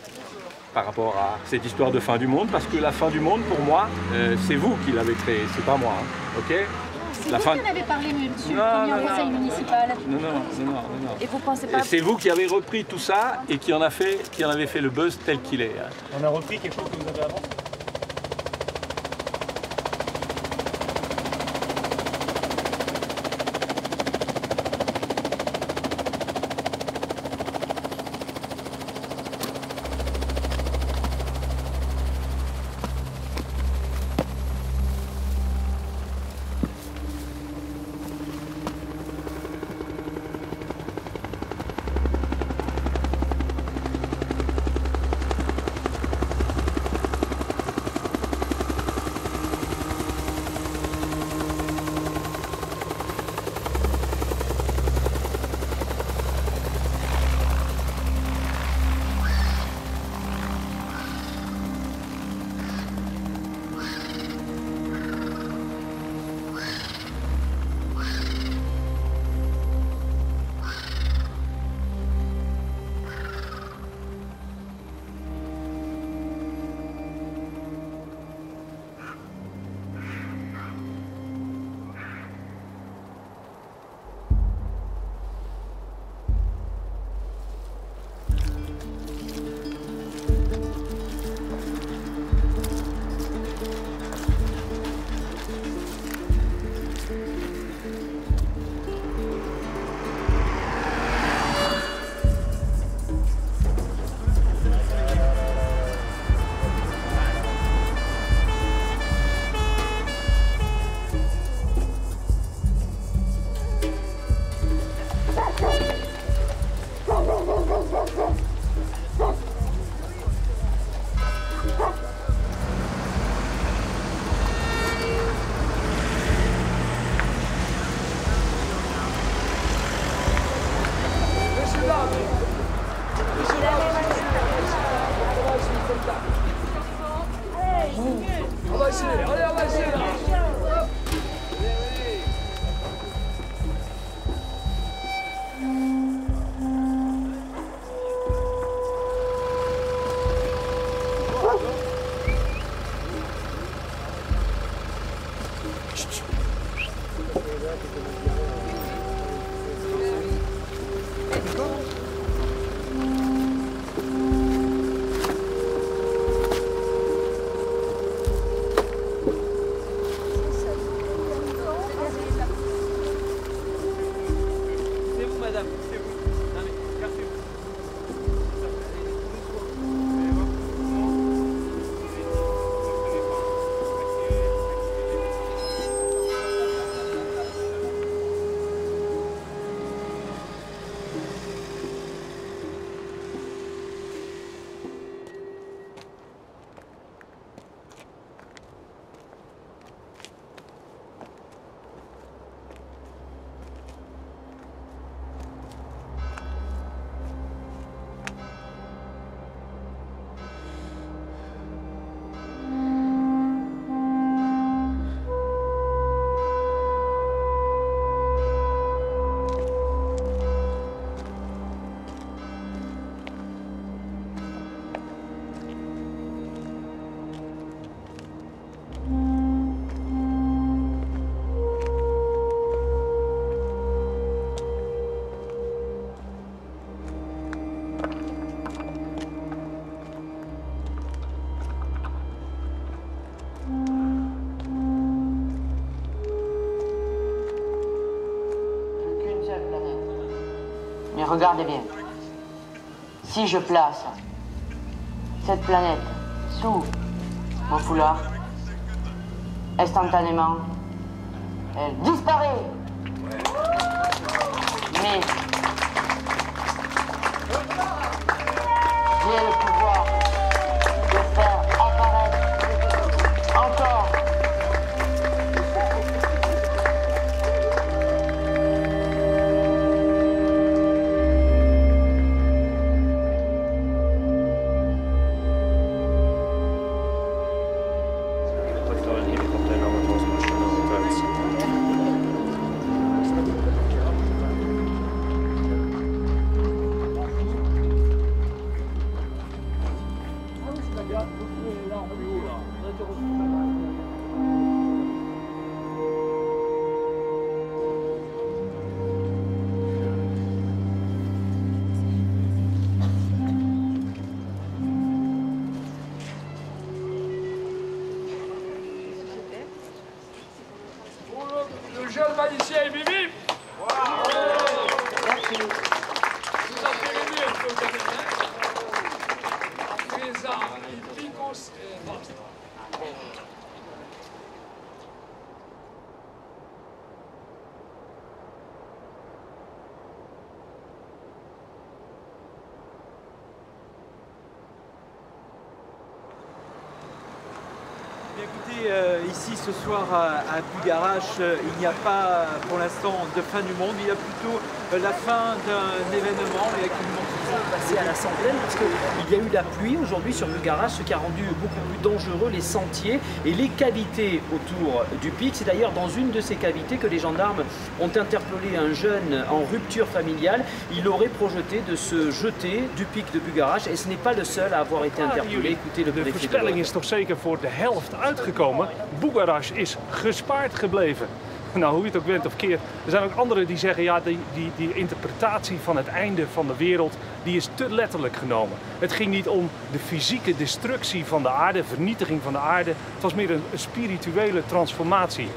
par rapport à cette histoire de fin du monde, parce que la fin du monde, pour moi, c'est vous qui l'avez créée, c'est pas moi, hein, ok? C'est vous qui en avez parlé, monsieur, le conseil municipal. Non. Et vous pensez pas... C'est vous qui avez repris tout ça et qui en avez fait le buzz tel qu'il est. Hein. On a repris quelque chose que vous avez avant. regardez bien. Si je place cette planète sous mon foulard, instantanément, elle disparaît. Ouais. Mais j'ai le pouvoir de faire apparaître encore. Ici ce soir à Bugarache, il n'y a pas pour l'instant de fin du monde, il y a plutôt la fin d'un événement et qui nous passer à la centaine parce qu'il y a eu la pluie aujourd'hui sur Bugarache, ce qui a rendu beaucoup plus dangereux les sentiers et les cavités autour du pic. C'est d'ailleurs dans une de ces cavités que les gendarmes ont interpellé un jeune en rupture familiale. Il aurait projeté de se jeter du pic de Bugarache et ce n'est pas le seul à avoir été interpellé. Écoutez le préfet. La voorspelling is toch zeker voor de helft uitgekomen. Bugarache is gespaard gebleven. Nou, hoe je het ook bent of keert, er zijn ook anderen die zeggen, ja, die interpretatie van het einde van de wereld, die is te letterlijk genomen. Het ging niet om de fysieke destructie van de aarde, vernietiging van de aarde. Het was meer een spirituele transformatie.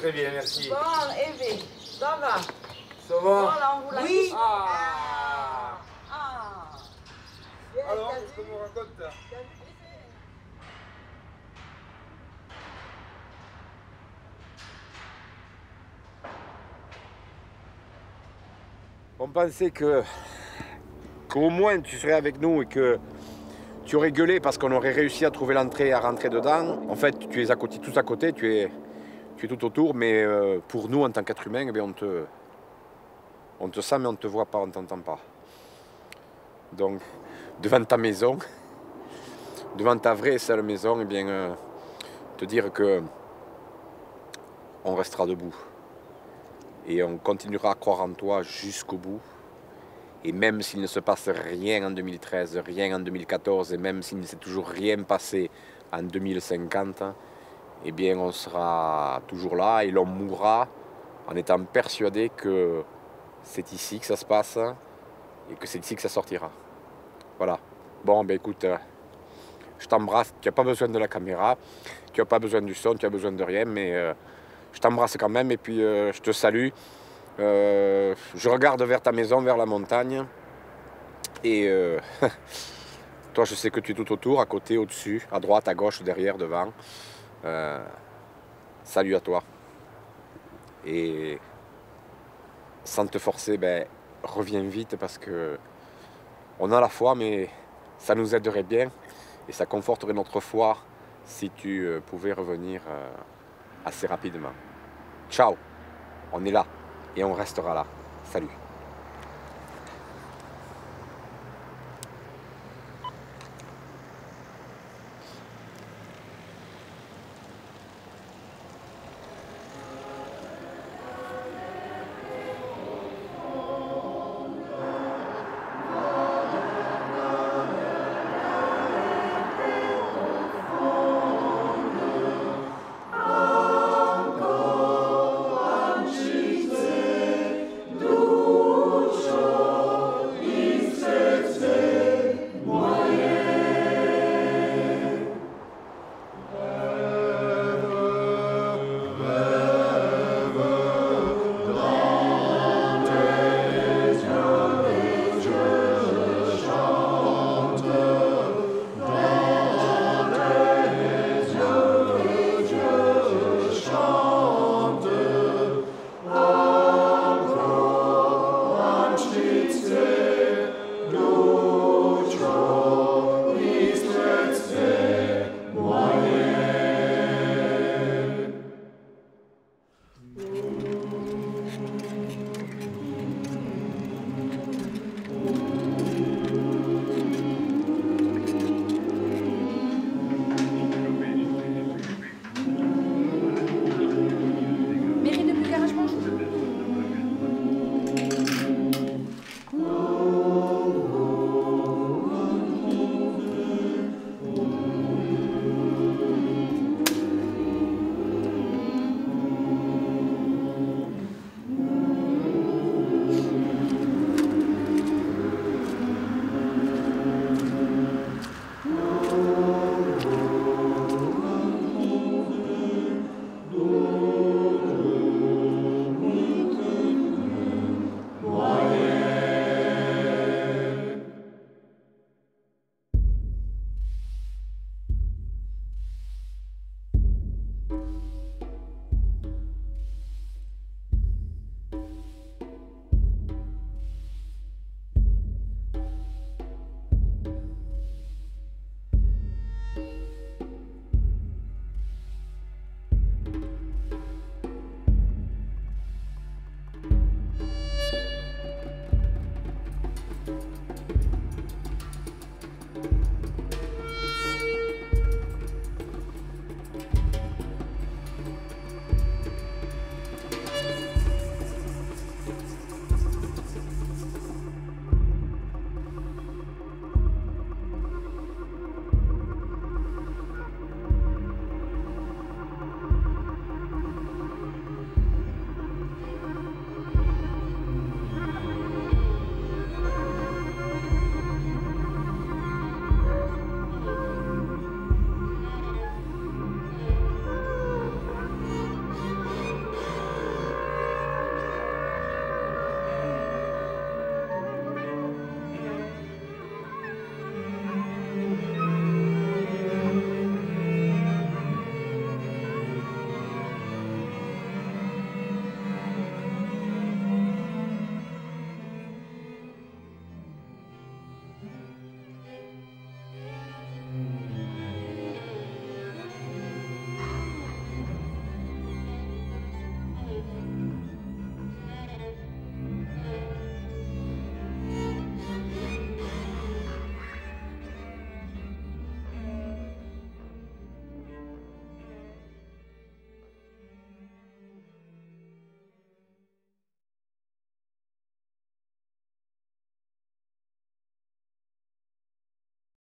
Très bien, merci. Bon, Evie, ça va? Ça va? Voilà, on vous l'a dit. Oui. Ah. Ah. Alors, je peux vous raconter. On pensait qu'au moins tu serais avec nous et que tu aurais gueulé parce qu'on aurait réussi à trouver l'entrée et à rentrer dedans. En fait, tu es à côté, tous à côté, tu es tout autour, mais pour nous, en tant qu'être humain, eh bien, on te sent, mais on ne te voit pas, on ne t'entend pas. Donc, devant ta maison, devant ta vraie et sale maison, eh bien, te dire que on restera debout. Et on continuera à croire en toi jusqu'au bout. Et même s'il ne se passe rien en 2013, rien en 2014, et même s'il ne s'est toujours rien passé en 2050, eh bien, on sera toujours là et l'on mourra en étant persuadé que c'est ici que ça se passe et que c'est ici que ça sortira. Voilà. Bon, ben écoute, je t'embrasse. Tu n'as pas besoin de la caméra, tu n'as pas besoin du son, tu n'as besoin de rien, mais je t'embrasse quand même et puis je te salue. Je regarde vers ta maison, vers la montagne. Et toi, je sais que tu es tout autour, à côté, au-dessus, à droite, à gauche, derrière, devant. Salut à toi. Et sans te forcer, ben, reviens vite parce que on a la foi, mais ça nous aiderait bien et ça conforterait notre foi si tu pouvais revenir assez rapidement. Ciao, on est là et on restera là. Salut.